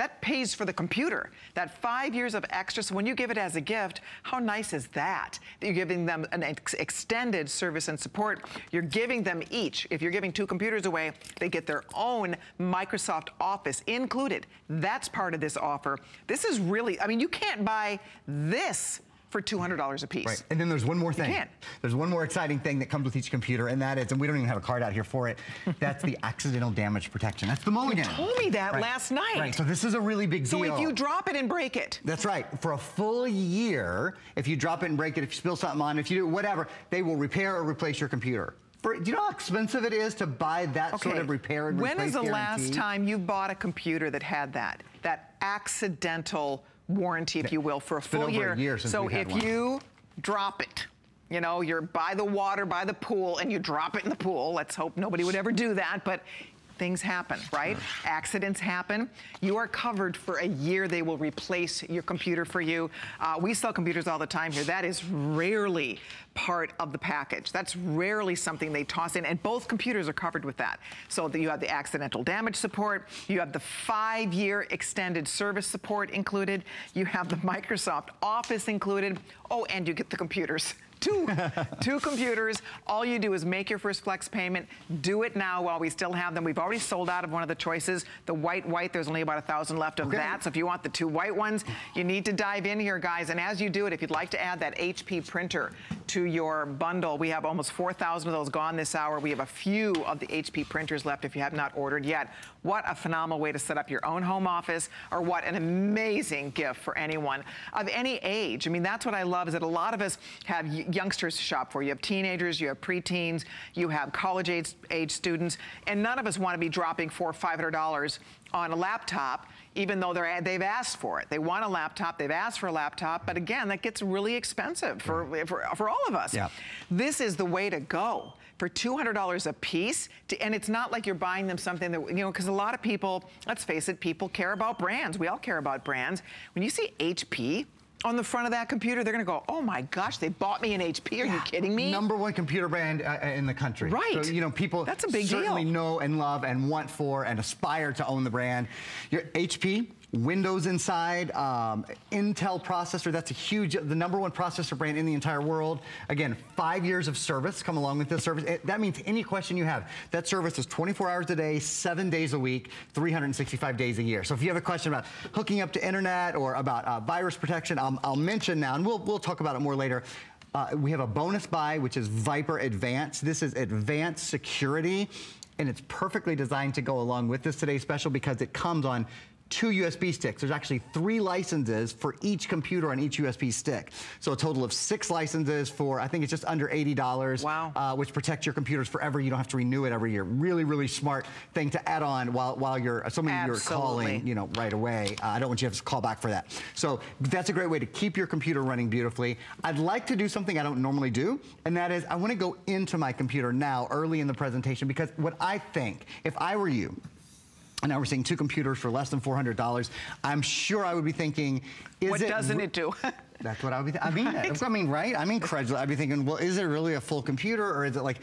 that pays for the computer. That five years of extra, so when you give it as a gift, how nice is that? That you're giving them an ex extended service and support. You're giving them each, if you're giving two computers away, they get their own Microsoft Office included. That's part of this offer. This is really, I mean, you can't buy this for two hundred dollars a piece. Right. And then there's one more thing. There's one more exciting thing that comes with each computer, and that is, and we don't even have a card out here for it, that's the accidental damage protection. That's the mulligan. You told me that right. last night. Right, so this is a really big so deal. So if you drop it and break it. That's right. For a full year, if you drop it and break it, if you spill something on it, if you do whatever, they will repair or replace your computer. For, do you know how expensive it is to buy that okay. sort of repair and replace When is the guarantee? last time you bought a computer that had that? That accidental warranty, if you will, for a full year. year so if one. you drop it, you know, you're by the water, by the pool, and you drop it in the pool. Let's hope nobody would ever do that, but things happen, right? Accidents happen. You are covered for a year. They will replace your computer for you. Uh, we sell computers all the time here. That is rarely part of the package. That's rarely something they toss in, and both computers are covered with that. So that you have the accidental damage support, you have the five-year extended service support included, you have the Microsoft Office included, oh, and you get the computers. Two, two computers. All you do is make your first Flex payment. Do it now while we still have them. We've already sold out of one of the choices. The white, white, there's only about a thousand left of okay. that. So if you want the two white ones, you need to dive in here, guys. And as you do it, if you'd like to add that H P printer to your bundle, we have almost four thousand of those gone this hour. We have a few of the H P printers left if you have not ordered yet. What a phenomenal way to set up your own home office, or what an amazing gift for anyone of any age. I mean, that's what I love, is that a lot of us have youngsters to shop for. You have teenagers, you have preteens, you have college age, age students, and none of us want to be dropping four or five hundred dollars on a laptop, even though they're, they've asked for it. They want a laptop, they've asked for a laptop, but again, that gets really expensive for, for, for all of us. Yeah. This is the way to go for two hundred dollars a piece, to, and it's not like you're buying them something that, you know, because a lot of people, let's face it, people care about brands. We all care about brands. When you see H P on the front of that computer, they're gonna go, oh my gosh, they bought me an H P, are yeah. you kidding me? Number one computer brand uh, in the country. Right. So, you know, people That's a big certainly deal. know and love and want for and aspire to own the brand. Your H P, Windows inside, um, Intel processor, that's a huge, the number one processor brand in the entire world. Again, five years of service come along with this service. It, that means any question you have, that service is twenty-four hours a day, seven days a week, three hundred sixty-five days a year. So if you have a question about hooking up to internet or about uh, virus protection, um, I'll mention now, and we'll, we'll talk about it more later. Uh, we have a bonus buy, which is Viper Advanced. This is advanced security, and it's perfectly designed to go along with this today's special because it comes on two U S B sticks. There's actually three licenses for each computer on each U S B stick. So a total of six licenses for, I think it's just under eighty dollars. Wow. Uh, which protects your computers forever. You don't have to renew it every year. Really, really smart thing to add on while, while you're, somebody you're calling, you know, right away. Uh, I don't want you to have to call back for that. So that's a great way to keep your computer running beautifully. I'd like to do something I don't normally do, and that is I want to go into my computer now early in the presentation, because what I think, if I were you, and now we're seeing two computers for less than four hundred dollars. I'm sure I would be thinking, is what it... What doesn't it do? That's what I would be thinking. I mean, right? I mean, right? I'm incredulous. I'd be thinking, well, is it really a full computer, or is it like...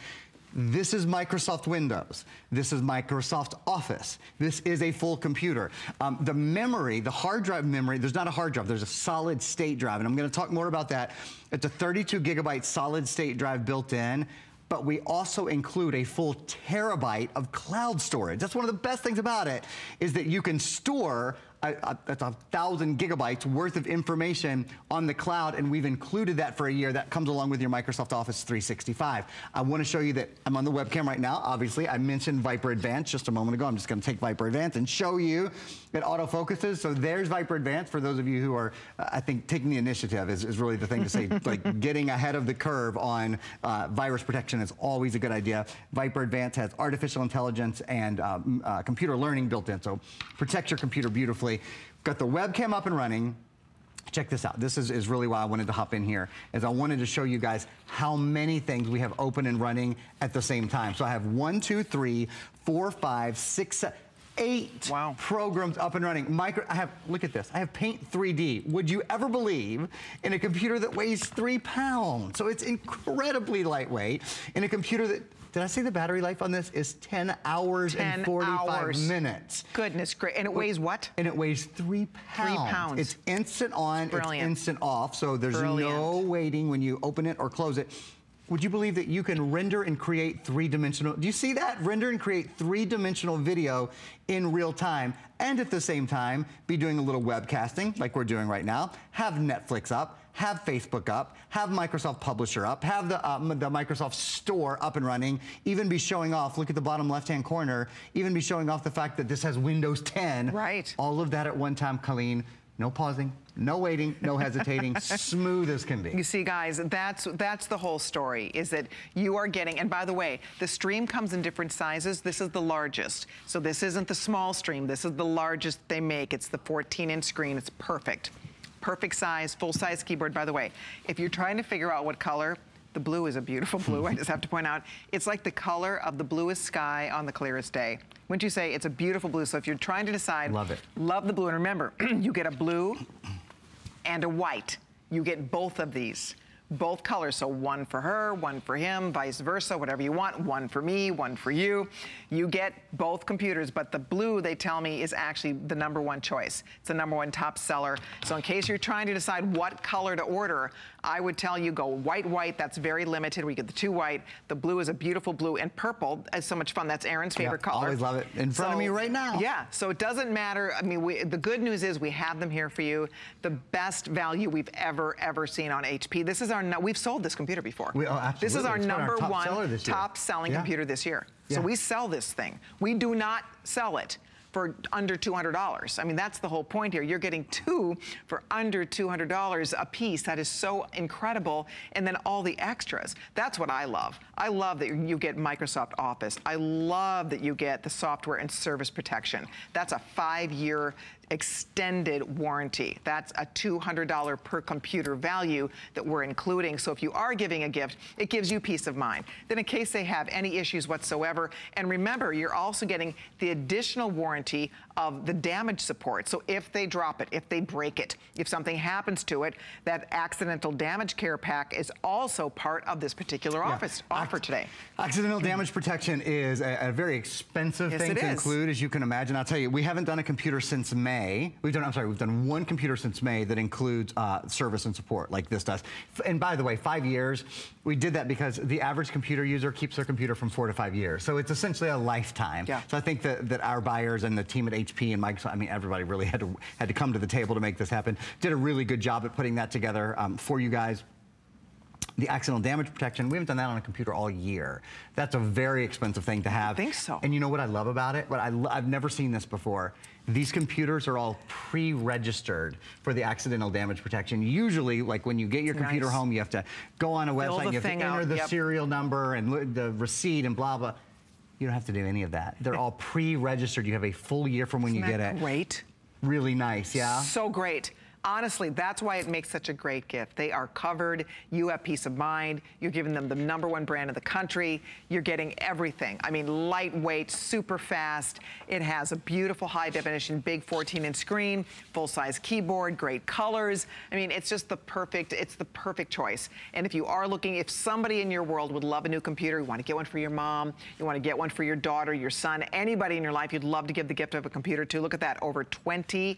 This is Microsoft Windows. This is Microsoft Office. This is a full computer. Um, the memory, the hard drive memory, there's not a hard drive, there's a solid state drive, and I'm gonna talk more about that. It's a thirty-two gigabyte solid state drive built in. But we also include a full terabyte of cloud storage. That's one of the best things about it, is that you can store a, a, that's a thousand gigabytes worth of information on the cloud, and we've included that for a year. That comes along with your Microsoft Office three sixty-five. I want to show you that I'm on the webcam right now, obviously. I mentioned Viper Advanced just a moment ago. I'm just going to take Viper Advanced and show you it autofocuses. So there's Viper Advanced for those of you who are, uh, I think, taking the initiative is, is really the thing to say. Like, getting ahead of the curve on uh, virus protection is always a good idea. Viper Advanced has artificial intelligence and uh, uh, computer learning built in, so protect your computer beautifully. Got the webcam up and running. Check this out. This is, is really why I wanted to hop in here, is I wanted to show you guys how many things we have open and running at the same time. So I have one, two, three, four, five, six, seven, eight wow. programs up and running. Micro, I have, look at this, I have Paint three D. Would you ever believe, in a computer that weighs three pounds? So it's incredibly lightweight, in a computer that Did I say the battery life on this is ten hours and forty-five minutes? Goodness gracious. And it weighs what? And it weighs three pounds. Three pounds. It's instant on, Brilliant. It's instant off, so there's Brilliant. No waiting when you open it or close it. Would you believe that you can render and create three-dimensional... Do you see that? Render and create three-dimensional video in real time, and at the same time, be doing a little webcasting like we're doing right now, have Netflix up, have Facebook up, have Microsoft Publisher up, have the, um, the Microsoft Store up and running, even be showing off, look at the bottom left-hand corner, even be showing off the fact that this has Windows ten. Right. All of that at one time, Colleen. No pausing, no waiting, no hesitating, smooth as can be. You see, guys, that's that's the whole story, is that you are getting, and by the way, the stream comes in different sizes. This is the largest. So this isn't the small stream. This is the largest they make. It's the fourteen inch screen. It's perfect. Perfect size, full-size keyboard, by the way. If you're trying to figure out what color, the blue is a beautiful blue, I just have to point out. It's like the color of the bluest sky on the clearest day. Wouldn't you say it's a beautiful blue? So if you're trying to decide, love it. Love the blue. And remember, you get a blue and a white. You get both of these, both colors. So one for her, one for him, vice versa, whatever you want. One for me, one for you. You get both computers, but the blue, they tell me, is actually the number one choice. It's the number one top seller. So in case you're trying to decide what color to order, I would tell you go white, white. That's very limited. We get the two white. The blue is a beautiful blue, and purple is so much fun. That's Aaron's favorite yep, color. I always love it. In front so, of me right now. Yeah. So it doesn't matter. I mean, we, the good news is we have them here for you. The best value we've ever, ever seen on H P. This is our, we've sold this computer before. We, oh, absolutely. This is our it's number our top one top selling yeah. computer this year. Yeah. So we sell this thing. We do not sell it for under two hundred dollars. I mean, that's the whole point here. You're getting two for under two hundred dollars a piece. That is so incredible. And then all the extras. That's what I love. I love that you get Microsoft Office. I love that you get the software and service protection. That's a five-year extended warranty. That's a two hundred dollars per computer value that we're including. So if you are giving a gift, it gives you peace of mind. Then in case they have any issues whatsoever, and remember, you're also getting the additional warranty of the damage support. So if they drop it, if they break it, if something happens to it, that accidental damage care pack is also part of this particular yeah. office offer Ac today. Accidental damage protection is a, a very expensive yes, thing to is. include, as you can imagine. I'll tell you, we haven't done a computer since May. We've done, I'm sorry, we've done one computer since May that includes uh, service and support like this does. And by the way, five years, we did that because the average computer user keeps their computer from four to five years. So it's essentially a lifetime. Yeah. So I think that, that our buyers and the team at H P and Microsoft, I mean, everybody really had to, had to come to the table to make this happen. Did a really good job at putting that together um, for you guys. The accidental damage protection, we haven't done that on a computer all year. That's a very expensive thing to have. I think so. And you know what I love about it? What I lo I've never seen this before. These computers are all pre-registered for the accidental damage protection. Usually, like when you get your computer nice. home, you have to go on a website, you have to enter out. the yep. serial number and the receipt and blah, blah. You don't have to do any of that. They're all pre-registered. You have a full year from when Isn't you get it. great? Really nice, yeah? So great. Honestly, that's why it makes such a great gift. They are covered. You have peace of mind. You're giving them the number one brand in the country. You're getting everything. I mean, lightweight, super fast. It has a beautiful high definition, big fourteen inch screen, full-size keyboard, great colors. I mean, it's just the perfect, it's the perfect choice. And if you are looking, if somebody in your world would love a new computer, you want to get one for your mom, you want to get one for your daughter, your son, anybody in your life you'd love to give the gift of a computer to, look at that, over twenty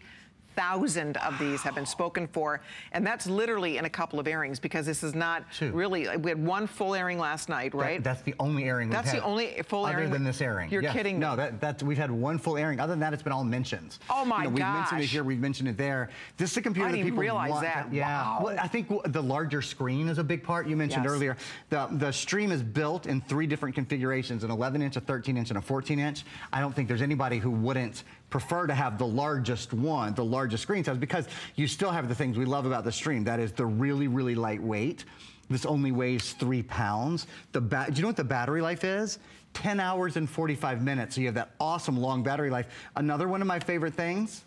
thousand of these have been spoken for, and that's literally in a couple of airings, because this is not Shoot. really, we had one full airing last night, right? That, that's the only airing that's we've had. That's the only full other airing? Other than this airing. You're yes. kidding me. No, that, that's, we've had one full airing. Other than that, it's been all mentions. Oh my you know, we've gosh. We've mentioned it here, we've mentioned it there. This is a computer I didn't that people realize want. that. Yeah. Wow. Well, I think the larger screen is a big part. You mentioned yes. earlier, the, the stream is built in three different configurations, an eleven inch, a thirteen inch, and a fourteen inch. I don't think there's anybody who wouldn't prefer to have the largest one, the largest screen size, because you still have the things we love about the stream. That is the really, really lightweight. This only weighs three pounds. The ba- do you know what the battery life is? ten hours and forty-five minutes. So you have that awesome long battery life. Another one of my favorite things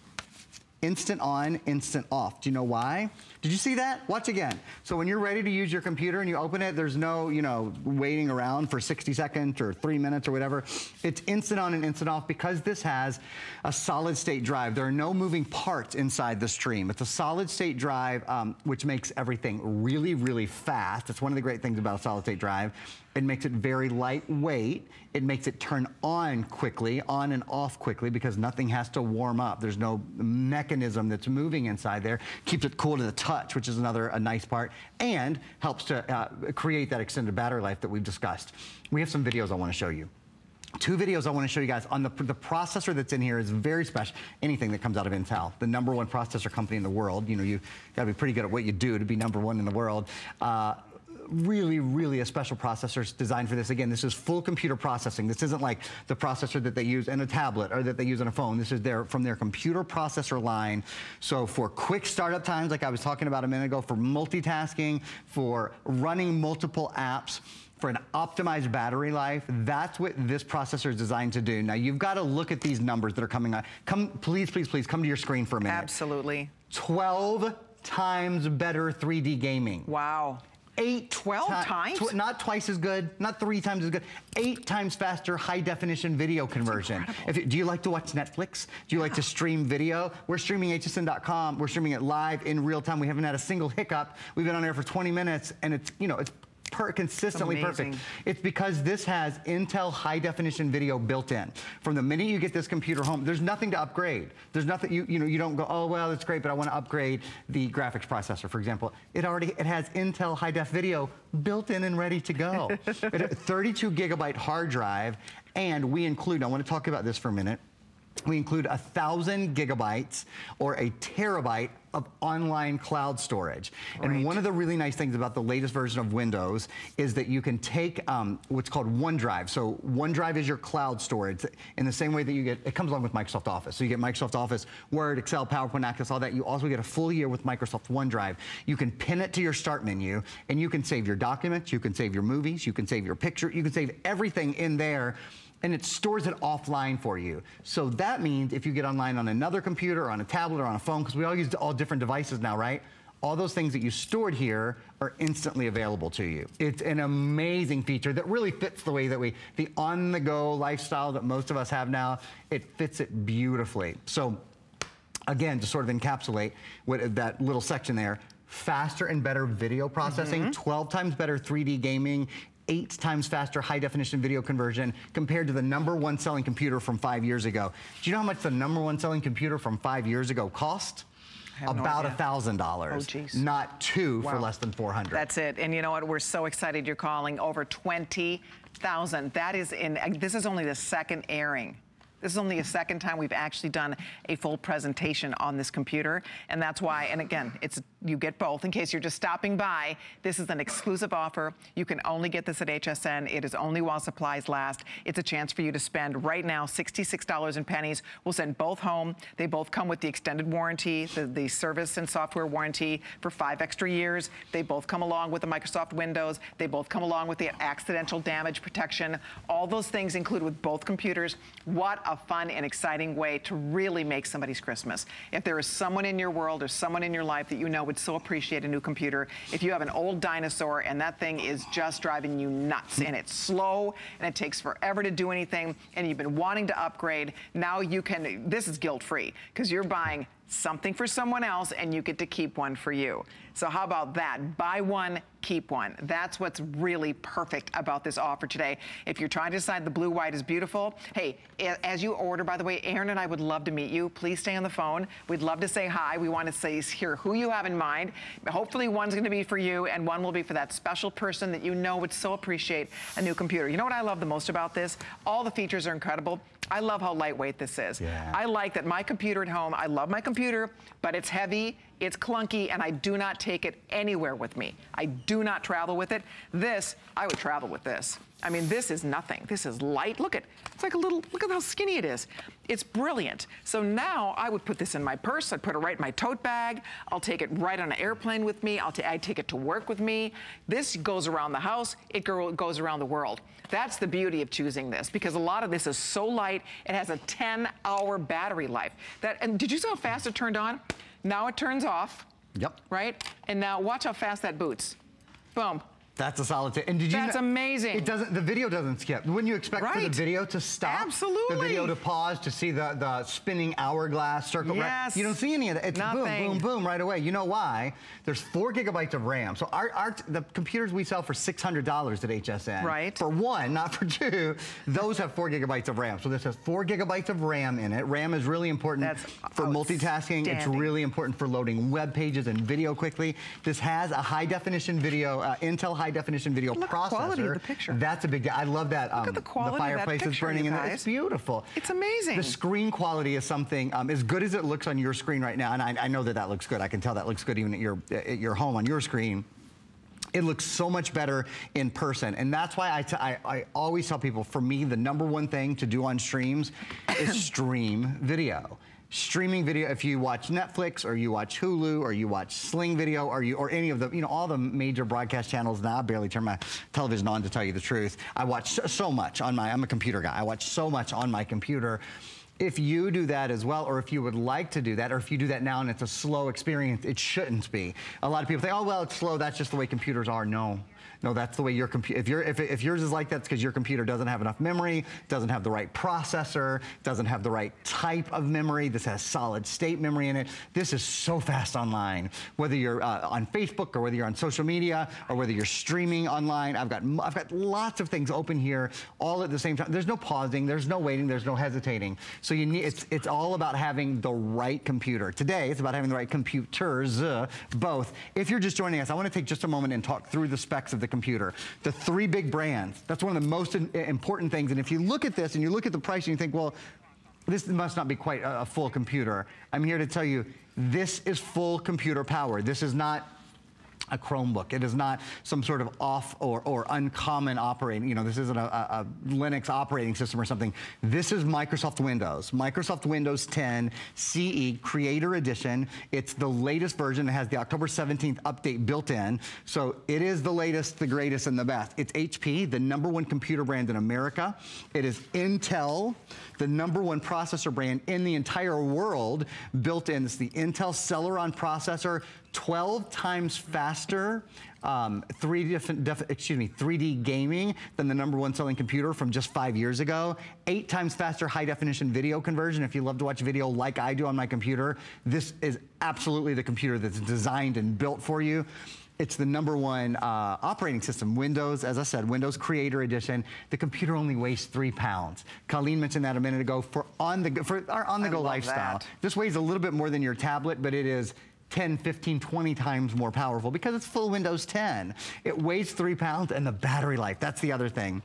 instant on, instant off. Do you know why? Did you see that? Watch again. So when you're ready to use your computer and you open it, there's no, you know, waiting around for sixty seconds or three minutes or whatever. It's instant on and instant off because this has a solid state drive. There are no moving parts inside the stream. It's a solid state drive, um, which makes everything really, really fast. It's one of the great things about a solid state drive. It makes it very lightweight. It makes it turn on quickly, on and off quickly, because nothing has to warm up. There's no mechanism that's moving inside there. Keeps it cool to the touch, which is another a nice part, and helps to uh, create that extended battery life that we've discussed. We have some videos I want to show you. Two videos I want to show you guys on the, the processor that's in here is very special. Anything that comes out of Intel, the number one processor company in the world. You know, you got to be pretty good at what you do to be number one in the world. Uh, really, really a special processor designed for this. Again, this is full computer processing. This isn't like the processor that they use in a tablet or that they use on a phone. This is their, from their computer processor line. So for quick startup times, like I was talking about a minute ago, for multitasking, for running multiple apps, for an optimized battery life, that's what this processor is designed to do. Now, you've got to look at these numbers that are coming on. Come, please, please, please, come to your screen for a minute. Absolutely. twelve times better three D gaming. Wow. Eight, twelve ti times? Tw not twice as good, not three times as good. Eight times faster high-definition video conversion. If it, do you like to watch Netflix? Do you yeah. like to stream video? We're streaming H S N dot com. We're streaming it live in real time. We haven't had a single hiccup. We've been on air for twenty minutes, and it's, you know, it's Per, consistently Amazing. perfect. It's because this has Intel high definition video built in. From the minute you get this computer home, there's nothing to upgrade. There's nothing, you you know, you don't go, oh well, that's great, but I want to upgrade the graphics processor, for example. It already, it has Intel high def video built in and ready to go. It, thirty-two gigabyte hard drive, and we include, I want to talk about this for a minute, we include a thousand gigabytes or a terabyte of online cloud storage. Right. And one of the really nice things about the latest version of Windows is that you can take um, what's called OneDrive. So OneDrive is your cloud storage. In the same way that you get, it comes along with Microsoft Office. So you get Microsoft Office, Word, Excel, PowerPoint, Access, all that. You also get a full year with Microsoft OneDrive. You can pin it to your start menu, and you can save your documents, you can save your movies, you can save your picture, you can save everything in there, and it stores it offline for you. So that means if you get online on another computer or on a tablet or on a phone, because we all use all different devices now, right? All those things that you stored here are instantly available to you. It's an amazing feature that really fits the way that we, the on-the-go lifestyle that most of us have now, it fits it beautifully. So again, to sort of encapsulate what, that little section there, faster and better video processing, mm-hmm. twelve times better three D gaming, eight times faster high-definition video conversion compared to the number one selling computer from five years ago. Do you know how much the number one selling computer from five years ago cost? About a thousand dollars, not two wow. for less than four hundred dollars. That's it. And you know what? We're so excited you're calling. Over twenty thousand. That is in, this is only the second airing. This is only a second time we've actually done a full presentation on this computer, and that's why, and again, it's, you get both. In case you're just stopping by, this is an exclusive offer. You can only get this at H S N. It is only while supplies last. It's a chance for you to spend right now sixty-six dollars and pennies. We'll send both home. They both come with the extended warranty, the, the service and software warranty for five extra years. They both come along with the Microsoft Windows. They both come along with the accidental damage protection. All those things include with both computers. What a A fun and exciting way to really make somebody's Christmas. If there is someone in your world or someone in your life that you know would so appreciate a new computer, if you have an old dinosaur and that thing is just driving you nuts and it's slow and it takes forever to do anything and you've been wanting to upgrade, now you can, this is guilt-free because you're buying something for someone else and you get to keep one for you. So how about that? Buy one, keep one. That's what's really perfect about this offer today. If you're trying to decide the blue white is beautiful, hey, as you order, by the way, Aaron and I would love to meet you. Please stay on the phone. We'd love to say hi. We want to say, hear who you have in mind. Hopefully one's going to be for you and one will be for that special person that you know would so appreciate a new computer. You know what I love the most about this? All the features are incredible. I love how lightweight this is. Yeah. I like that my computer at home, I love my computer, but it's heavy, It's clunky, and I do not take it anywhere with me. I do not travel with it. This, I would travel with this. I mean, this is nothing. This is light. Look at, it's like a little, look at how skinny it is. It's brilliant. So now I would put this in my purse. I'd put it right in my tote bag. I'll take it right on an airplane with me. I'll t I take it to work with me. This goes around the house. It go goes around the world. That's the beauty of choosing this, because a lot of this is so light. It has a ten hour battery life. That, and did you see how fast it turned on? Now it turns off. Yep. Right? And now watch how fast that boots. Boom. That's a solid tip. And did you That's know, amazing. It doesn't the video doesn't skip. Wouldn't you expect right. for the video to stop? Absolutely. The video to pause to see the, the spinning hourglass circle. Yes. Right? You don't see any of that. It's Nothing. boom, boom, boom right away. You know why? There's four gigabytes of RAM. So our, our the computers we sell for six hundred dollars at H S N. Right. For one, not for two. Those have four gigabytes of RAM. So this has four gigabytes of RAM in it. RAM is really important That's for multitasking. It's really important for loading web pages and video quickly. This has a high definition video, uh, Intel high High definition video Look processor. At the quality of the picture. That's a big deal. I love that. Um, Look at the quality. The fireplace of that picture, is burning in there. It's beautiful. It's amazing. The screen quality is something um, as good as it looks on your screen right now. And I, I know that that looks good. I can tell that looks good even at your at your home on your screen. It looks so much better in person. And that's why I, t I, I always tell people, for me, the number one thing to do on streams is stream video. Streaming video, if you watch Netflix or you watch Hulu or you watch Sling video or you or any of the, you know, all the major broadcast channels now. I barely turn my television on, to tell you the truth. I watch so, so much on my, I'm a computer guy. I watch so much on my computer. If you do that as well, or if you would like to do that, or if you do that now and it's a slow experience, it shouldn't be. A lot of people think, oh, well, it's slow. That's just the way computers are. No. No, that's the way your computer, if, if, if yours is like that, it's because your computer doesn't have enough memory, doesn't have the right processor, doesn't have the right type of memory. This has solid state memory in it. This is so fast online. Whether you're uh, on Facebook or whether you're on social media or whether you're streaming online, I've got, I've got lots of things open here all at the same time. There's no pausing, there's no waiting, there's no hesitating. So you need, it's, it's all about having the right computer. Today, it's about having the right computers, uh, both. If you're just joining us, I wanna take just a moment and talk through the specs of the computer. The three big brands, that's one of the most important things. And if you look at this and you look at the price and you think, well, this must not be quite a, a full computer. I'm here to tell you, this is full computer power. This is not a Chromebook. It is not some sort of off or, or uncommon operating, you know, this isn't a, a Linux operating system or something. This is Microsoft Windows. Microsoft Windows ten C E Creator Edition. It's the latest version. It has the October seventeenth update built in. So it is the latest, the greatest, and the best. It's H P, the number one computer brand in America. It is Intel, the number one processor brand in the entire world, built in. It's the Intel Celeron processor, twelve times faster, um, three different, def excuse me, three D gaming than the number one selling computer from just five years ago. Eight times faster high definition video conversion. If you love to watch video like I do on my computer, this is absolutely the computer that's designed and built for you. It's the number one uh, operating system, Windows, as I said, Windows Creator Edition. The computer only weighs three pounds. Colleen mentioned that a minute ago for on the for our on the go lifestyle. That. This weighs a little bit more than your tablet, but it is ten, fifteen, twenty times more powerful because it's full Windows ten. It weighs three pounds and the battery life, that's the other thing.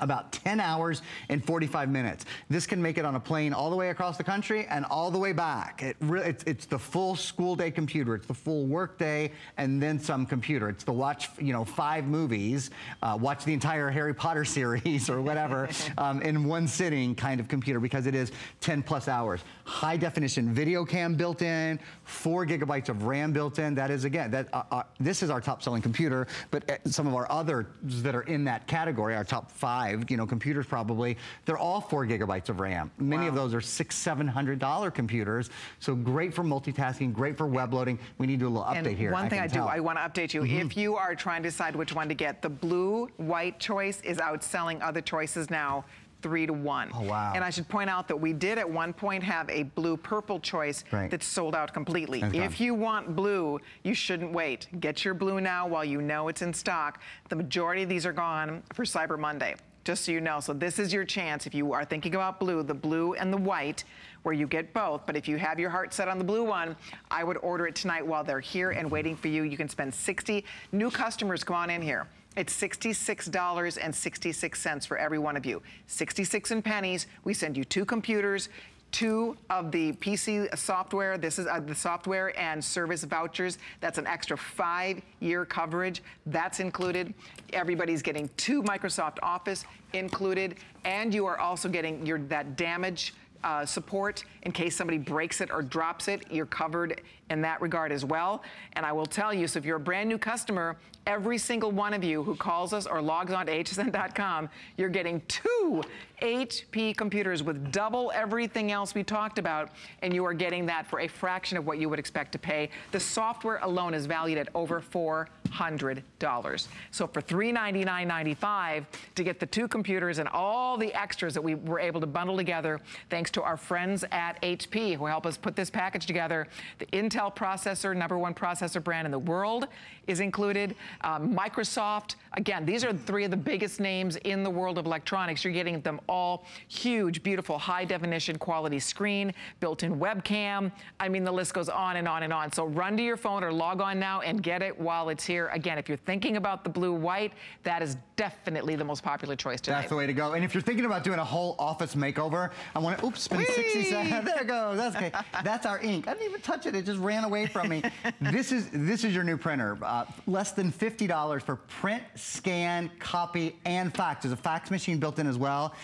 About ten hours and forty-five minutes. This can make it on a plane all the way across the country and all the way back. It really, it's, it's the full school day computer. It's the full work day and then some computer. It's the watch, you know, five movies, uh, watch the entire Harry Potter series or whatever um, in one sitting kind of computer, because it is ten plus hours. High definition video cam built in, four gigabytes of RAM built in. That is, again, that uh, uh, this is our top selling computer, but some of our others that are in that category, our top five, you know, computers probably, they're all four gigabytes of RAM. Many wow. of those are six, seven hundred dollar computers. So great for multitasking, great for web loading. We need to do a little update and here. One thing I, I do, I want to update you. Mm-hmm. If you are trying to decide which one to get, the blue white choice is outselling other choices now three to one. Oh, wow. And I should point out that we did at one point have a blue purple choice right. that's sold out completely. That's if gone. You want blue, you shouldn't wait. Get your blue now while you know it's in stock. The majority of these are gone for Cyber Monday. Just so you know, so this is your chance if you are thinking about blue, the blue and the white, where you get both. But if you have your heart set on the blue one, I would order it tonight while they're here and waiting for you. You can spend sixty. New customers, come on in here. It's sixty-six dollars and sixty-six cents for every one of you. sixty-six in pennies. We send you two computers, two of the P C software. This is uh, the software and service vouchers. That's an extra five-year coverage. That's included. Everybody's getting two Microsoft Office included, and you are also getting your that damage Uh, support in case somebody breaks it or drops it. You're covered in that regard as well. And I will tell you, so if you're a brand new customer, every single one of you who calls us or logs on to H S N dot com, you're getting two H P computers with double everything else we talked about, and you are getting that for a fraction of what you would expect to pay. The software alone is valued at over four hundred dollars. So for three ninety-nine ninety-five to get the two computers and all the extras that we were able to bundle together, thanks to our friends at H P who help us put this package together. The Intel processor, number one processor brand in the world, is included. Um, Microsoft, again, these are three of the biggest names in the world of electronics. You're getting them all. Huge, beautiful, high-definition quality screen, built-in webcam. I mean, the list goes on and on and on. So run to your phone or log on now and get it while it's here. Again, if you're thinking about the blue-white, that is definitely the most popular choice today. That's the way to go. And if you're thinking about doing a whole office makeover, I want to, oops, spend sixty seconds. There it goes. That's okay. That's our ink. I didn't even touch it. It just ran away from me. This is this is your new printer. Uh, less than fifty dollars for print, scan, copy, and fax. There's a fax machine built in as well.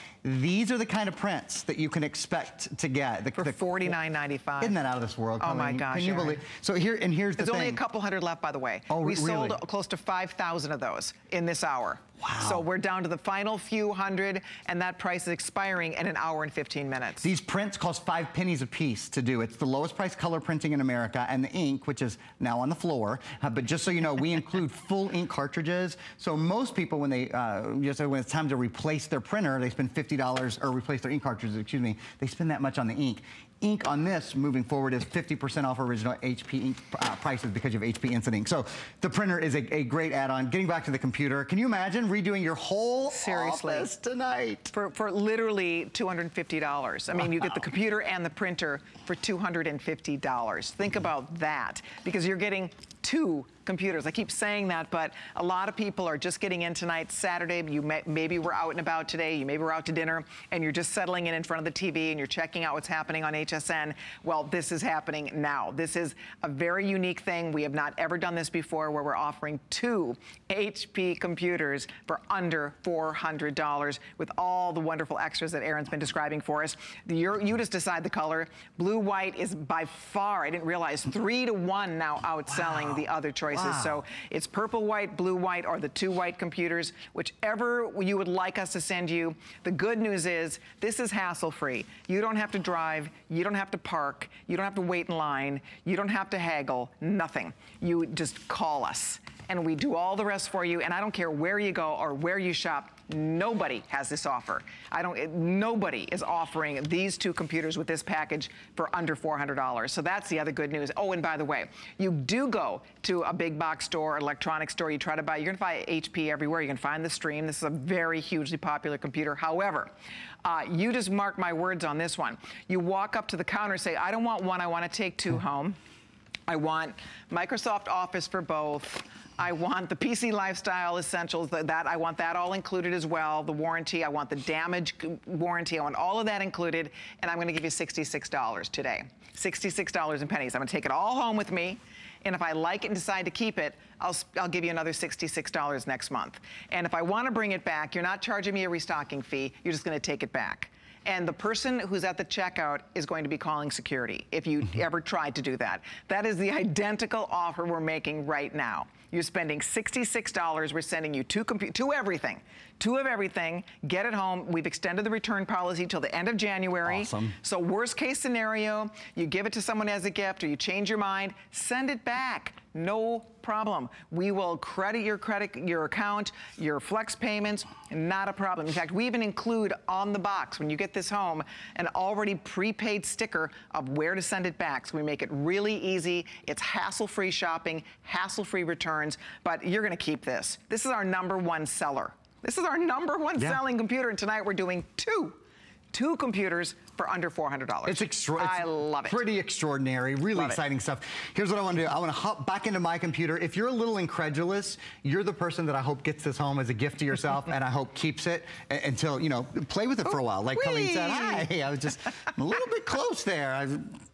These are the kind of prints that you can expect to get. The, for forty-nine ninety-five. Isn't that out of this world? Oh, my gosh. Can you believe? So here, and here's the thing. There's only a couple hundred left, by the way. Oh, really? We sold close to five thousand of those in this hour. Wow. So we're down to the final few hundred, and that price is expiring in an hour and fifteen minutes. These prints cost five pennies a piece to do. It's the lowest price color printing in America, and the ink, which is now on the floor. Uh, but just so you know, we include full ink cartridges. So most people, when they uh, just when it's time to replace their printer, they spend fifty dollars or replace their ink cartridges. Excuse me, they spend that much on the ink. Ink on this, moving forward, is fifty percent off original H P ink uh, prices because you have H P Instant Ink. So the printer is a, a great add-on. Getting back to the computer, can you imagine redoing your whole Seriously. office tonight? For, for literally two hundred fifty dollars. I mean, wow. You get the computer and the printer for two hundred fifty dollars. Think mm-hmm. about that, because you're getting two computers. I keep saying that, but a lot of people are just getting in tonight. Saturday, you may, maybe we're out and about today, you maybe we're out to dinner, and you're just settling in in front of the T V and you're checking out what's happening on H S N. Well, this is happening now. This is a very unique thing. We have not ever done this before, where we're offering two H P computers for under four hundred dollars with all the wonderful extras that Aaron's been describing for us. You're, you just decide the color. Blue, white is by far, I didn't realize, three to one now outselling wow. the other choices. Wow. So it's purple, white, blue, white, or the two white computers, whichever you would like us to send you. The good news is this is hassle-free. You don't have to drive. You don't have to park. You don't have to wait in line. You don't have to haggle. Nothing. You just call us, and we do all the rest for you. And I don't care where you go or where you shop. Nobody has this offer. I don't. It, nobody is offering these two computers with this package for under four hundred dollars. So that's the other good news. Oh, and by the way, you do go to a big box store, electronic store. You try to buy. You're gonna find H P everywhere. You can find the Stream. This is a very hugely popular computer. However, uh, you just mark my words on this one. You walk up to the counter, say, "I don't want one. I want to take two home. I want Microsoft Office for both. I want the P C Lifestyle Essentials, that, that I want that all included as well, the warranty, I want the damage warranty, I want all of that included, and I'm gonna give you sixty-six dollars today. sixty-six dollars and pennies. I'm gonna take it all home with me, and if I like it and decide to keep it, I'll, I'll give you another sixty-six dollars next month. And if I wanna bring it back, you're not charging me a restocking fee, you're just gonna take it back. And the person who's at the checkout is going to be calling security if you ever tried to do that. That is the identical offer we're making right now. You're spending sixty-six dollars. We're sending you two computers, two everything. Two of everything. Get it home. We've extended the return policy till the end of January. Awesome. So worst case scenario, you give it to someone as a gift or you change your mind, send it back. No problem. We will credit your credit, your account, your flex payments, not a problem. In fact, we even include on the box, when you get this home, an already prepaid sticker of where to send it back. So we make it really easy. It's hassle-free shopping, hassle-free returns, but you're gonna keep this. This is our number one seller. This is our number one yeah. selling computer, and tonight we're doing two. two computers for under four hundred dollars. It's extraordinary. I love it. Pretty extraordinary. Really love exciting it. stuff. Here's what I want to do. I want to hop back into my computer. If you're a little incredulous, you're the person that I hope gets this home as a gift to yourself, and I hope keeps it until, you know, play with it for a while. Like Colleen said, hi, I was just I'm a little bit close there. I,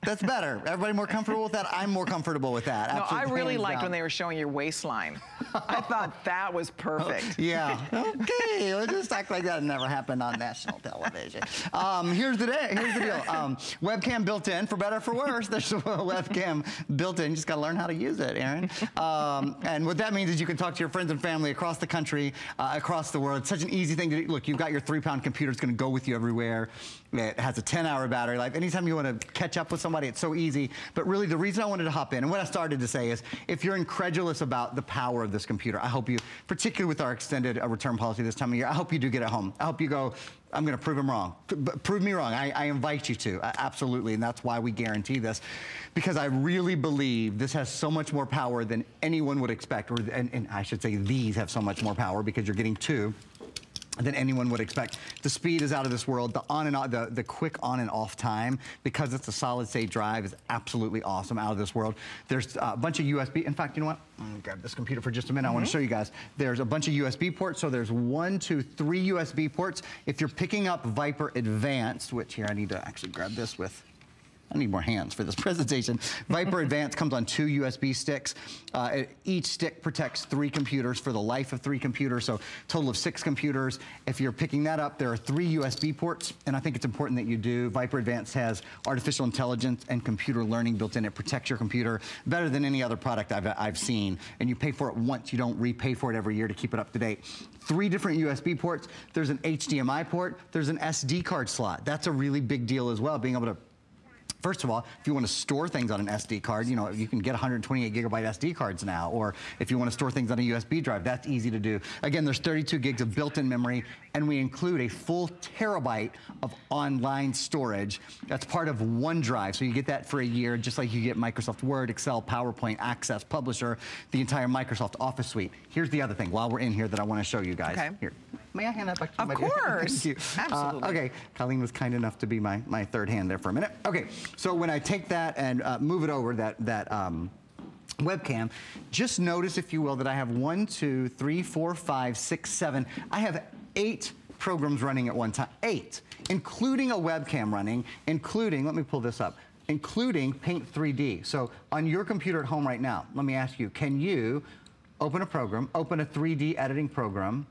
that's better. Everybody more comfortable with that? I'm more comfortable with that. No, I really liked down. when they were showing your waistline. I thought that was perfect. Oh, yeah. Okay. Let's just act like that never happened on national television. Um, here's the day. Here's the deal. Um, webcam built in, for better or for worse. There's a webcam built in. You just got to learn how to use it, Aaron. Um, and what that means is you can talk to your friends and family across the country, uh, across the world. It's such an easy thing to do. Look, you've got your three-pound computer. It's going to go with you everywhere. It has a ten-hour battery life. Anytime you want to catch up with somebody, it's so easy. But really, the reason I wanted to hop in, and what I started to say is, if you're incredulous about the power of this computer, I hope you, particularly with our extended uh, return policy this time of year, I hope you do get it home. I hope you go, I'm going to prove them wrong. But prove me wrong. I, I invite you to. I, absolutely. And that's why we guarantee this. Because I really believe this has so much more power than anyone would expect. Or, and, and I should say these have so much more power, because you're getting two than anyone would expect. The speed is out of this world. The on and off, the, the quick on and off time, because it's a solid state drive, is absolutely awesome, out of this world. There's a bunch of U S B. In fact, you know what? I'm gonna grab this computer for just a minute. Mm-hmm. I want to show you guys. There's a bunch of U S B ports. So there's one, two, three U S B ports. If you're picking up Viper Advanced, which here I need to actually grab this with. I need more hands for this presentation. Viper Advanced comes on two U S B sticks. Uh, each stick protects three computers for the life of three computers, so total of six computers. If you're picking that up, there are three U S B ports, and I think it's important that you do. Viper Advanced has artificial intelligence and computer learning built in. It protects your computer better than any other product I've, I've seen, and you pay for it once. You don't repay for it every year to keep it up to date. Three different U S B ports. There's an H D M I port. There's an S D card slot. That's a really big deal as well, being able to, first of all, if you want to store things on an S D card, you know, you can get one hundred twenty-eight gigabyte S D cards now, or if you want to store things on a U S B drive, that's easy to do. Again, there's thirty-two gigs of built-in memory, and we include a full terabyte of online storage. That's part of OneDrive, so you get that for a year, just like you get Microsoft Word, Excel, PowerPoint, Access, Publisher, the entire Microsoft Office suite. Here's the other thing, while we're in here, that I want to show you guys. Okay. Here. May I hand that back to you? Of course. Thank you. Absolutely. Uh, okay, Colleen was kind enough to be my, my third hand there for a minute. Okay, so when I take that and uh, move it over, that, that um, webcam, just notice, if you will, that I have one, two, three, four, five, six, seven. I have eight programs running at one time. Eight, including a webcam running, including, let me pull this up, including Paint three D. So on your computer at home right now, let me ask you, can you open a program, open a three D editing program,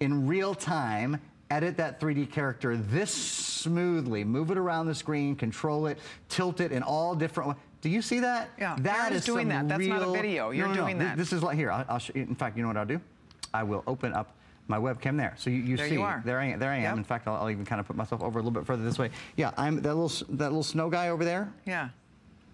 in real time, edit that three D character this smoothly, move it around the screen, control it, tilt it in all different ways? Do you see that? Yeah, that is doing that. That's not a video. You're doing that. This is like, here, I'll, I'll show you. In fact, you know what I'll do? I will open up my webcam there. So you, you there see, you are. there I am. There I am. Yep. In fact, I'll, I'll even kind of put myself over a little bit further this way. Yeah, I'm that little that little snow guy over there. Yeah.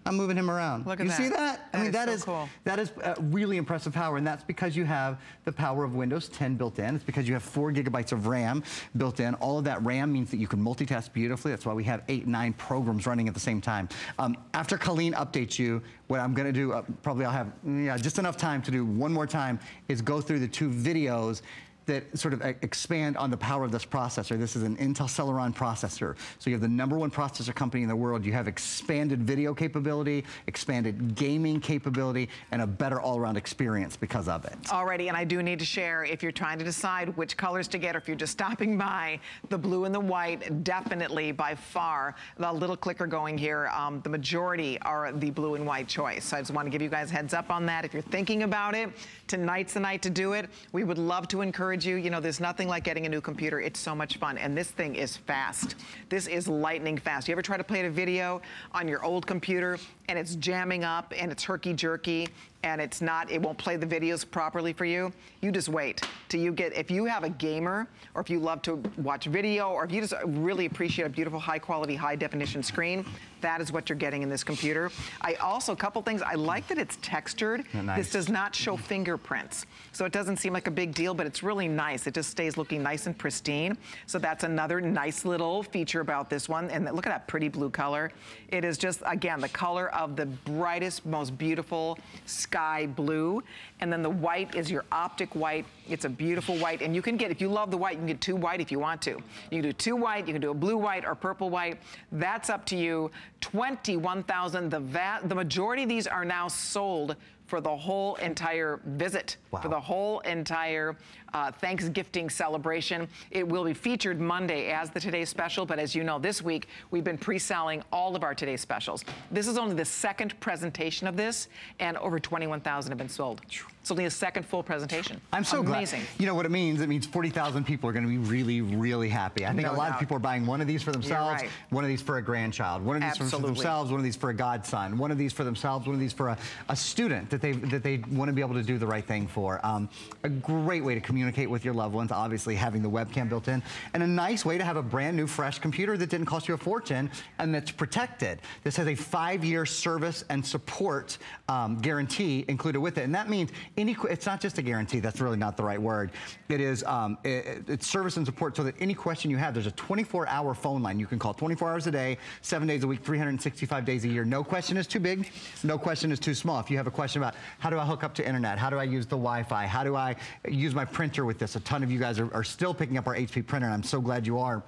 I'm moving him around. Look at you that. You see that? that I mean, is that, so is, cool. that is uh, really impressive power, and that's because you have the power of Windows ten built in. It's because you have four gigabytes of RAM built in. All of that RAM means that you can multitask beautifully. That's why we have eight, nine programs running at the same time. Um, after Colleen updates you, what I'm gonna do, uh, probably I'll have yeah, just enough time to do one more time, is go through the two videos that sort of expand on the power of this processor. This is an Intel Celeron processor. So you have the number one processor company in the world. You have expanded video capability, expanded gaming capability, and a better all-around experience because of it. Alrighty, and I do need to share, if you're trying to decide which colors to get, or if you're just stopping by, the blue and the white, definitely, by far, the little clicker going here, um, the majority are the blue and white choice. So I just want to give you guys heads up on that. If you're thinking about it, tonight's the night to do it. We would love to encourage you. You know, there's nothing like getting a new computer. It's so much fun, and this thing is fast. This is lightning fast. You ever try to play a video on your old computer and it's jamming up and it's herky-jerky and it's not, it won't play the videos properly for you? You just wait till you get, if you have a gamer, or if you love to watch video, or if you just really appreciate a beautiful high-quality, high-definition screen, that is what you're getting in this computer. I also, a couple things, I like that it's textured. Nice. This does not show fingerprints, so it doesn't seem like a big deal, but it's really nice. It just stays looking nice and pristine, so that's another nice little feature about this one. And look at that pretty blue color. It is just, again, the color of the brightest, most beautiful sky blue. And then the white is your optic white. It's a beautiful white. And you can get, if you love the white, you can get two white if you want to. You can do two white, you can do a blue white or purple white. That's up to you. twenty-one thousand. The vast, the majority of these are now sold for the whole entire visit, wow. for the whole entire uh, Thanksgifting celebration. It will be featured Monday as the Today Special, but as you know, this week we've been pre-selling all of our Today Specials. This is only the second presentation of this, and over twenty-one thousand have been sold. It's only a second full presentation. I'm so Amazing. glad. You know what it means? It means forty thousand people are gonna be really, really happy. I think no a lot doubt. of people are buying one of these for themselves, right. one of these for a grandchild, one of these Absolutely. for themselves, one of these for a godson, one of these for themselves, one of these for a, a student that they, that they wanna be able to do the right thing for. Um, a great way to communicate with your loved ones, obviously having the webcam built in, and a nice way to have a brand new, fresh computer that didn't cost you a fortune and that's protected. This has a five-year service and support um, guarantee included with it, and that means Any, it's not just a guarantee, that's really not the right word. It is, um, it, it's service and support so that any question you have, there's a twenty-four hour phone line. You can call twenty-four hours a day, seven days a week, three hundred sixty-five days a year. No question is too big, no question is too small. If you have a question about how do I hook up to internet, how do I use the Wi-Fi, how do I use my printer with this? A ton of you guys are, are still picking up our H P printer, and I'm so glad you are.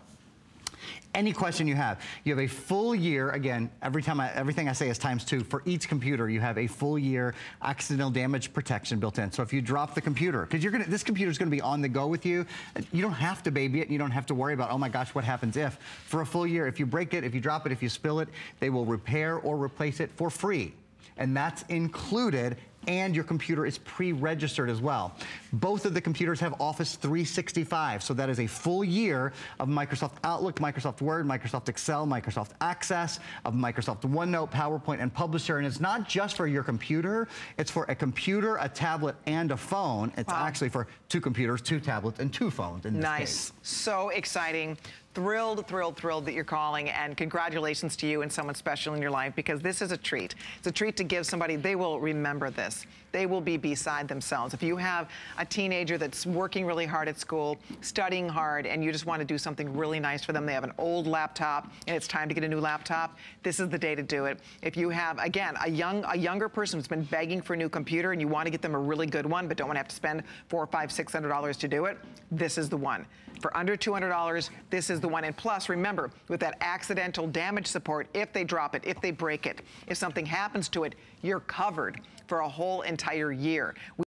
Any question you have, you have a full year. Again, every time I, everything I say is times two. For each computer, you have a full year accidental damage protection built in. So if you drop the computer, because you're gonna, this computer's gonna be on the go with you. You don't have to baby it. You don't have to worry about, oh my gosh, what happens if? For a full year, if you break it, if you drop it, if you spill it, they will repair or replace it for free, and that's included. And your computer is pre-registered as well. Both of the computers have Office three sixty-five, so that is a full year of Microsoft Outlook, Microsoft Word, Microsoft Excel, Microsoft Access, of Microsoft OneNote, PowerPoint, and Publisher. And it's not just for your computer, it's for a computer, a tablet, and a phone. It's wow. actually for two computers, two tablets, and two phones in this Nice, case. So exciting. Thrilled, thrilled, thrilled that you're calling, and congratulations to you and someone special in your life, because this is a treat. It's a treat to give somebody. They will remember this. They will be beside themselves. If you have a teenager that's working really hard at school, studying hard, and you just want to do something really nice for them, they have an old laptop and it's time to get a new laptop, this is the day to do it. If you have, again, a young, a younger person who's been begging for a new computer and you want to get them a really good one but don't want to have to spend four or five, six hundred dollars to do it, this is the one. For under two hundred dollars, this is the one. And plus, remember, with that accidental damage support, if they drop it, if they break it, if something happens to it, you're covered for a whole entire year. We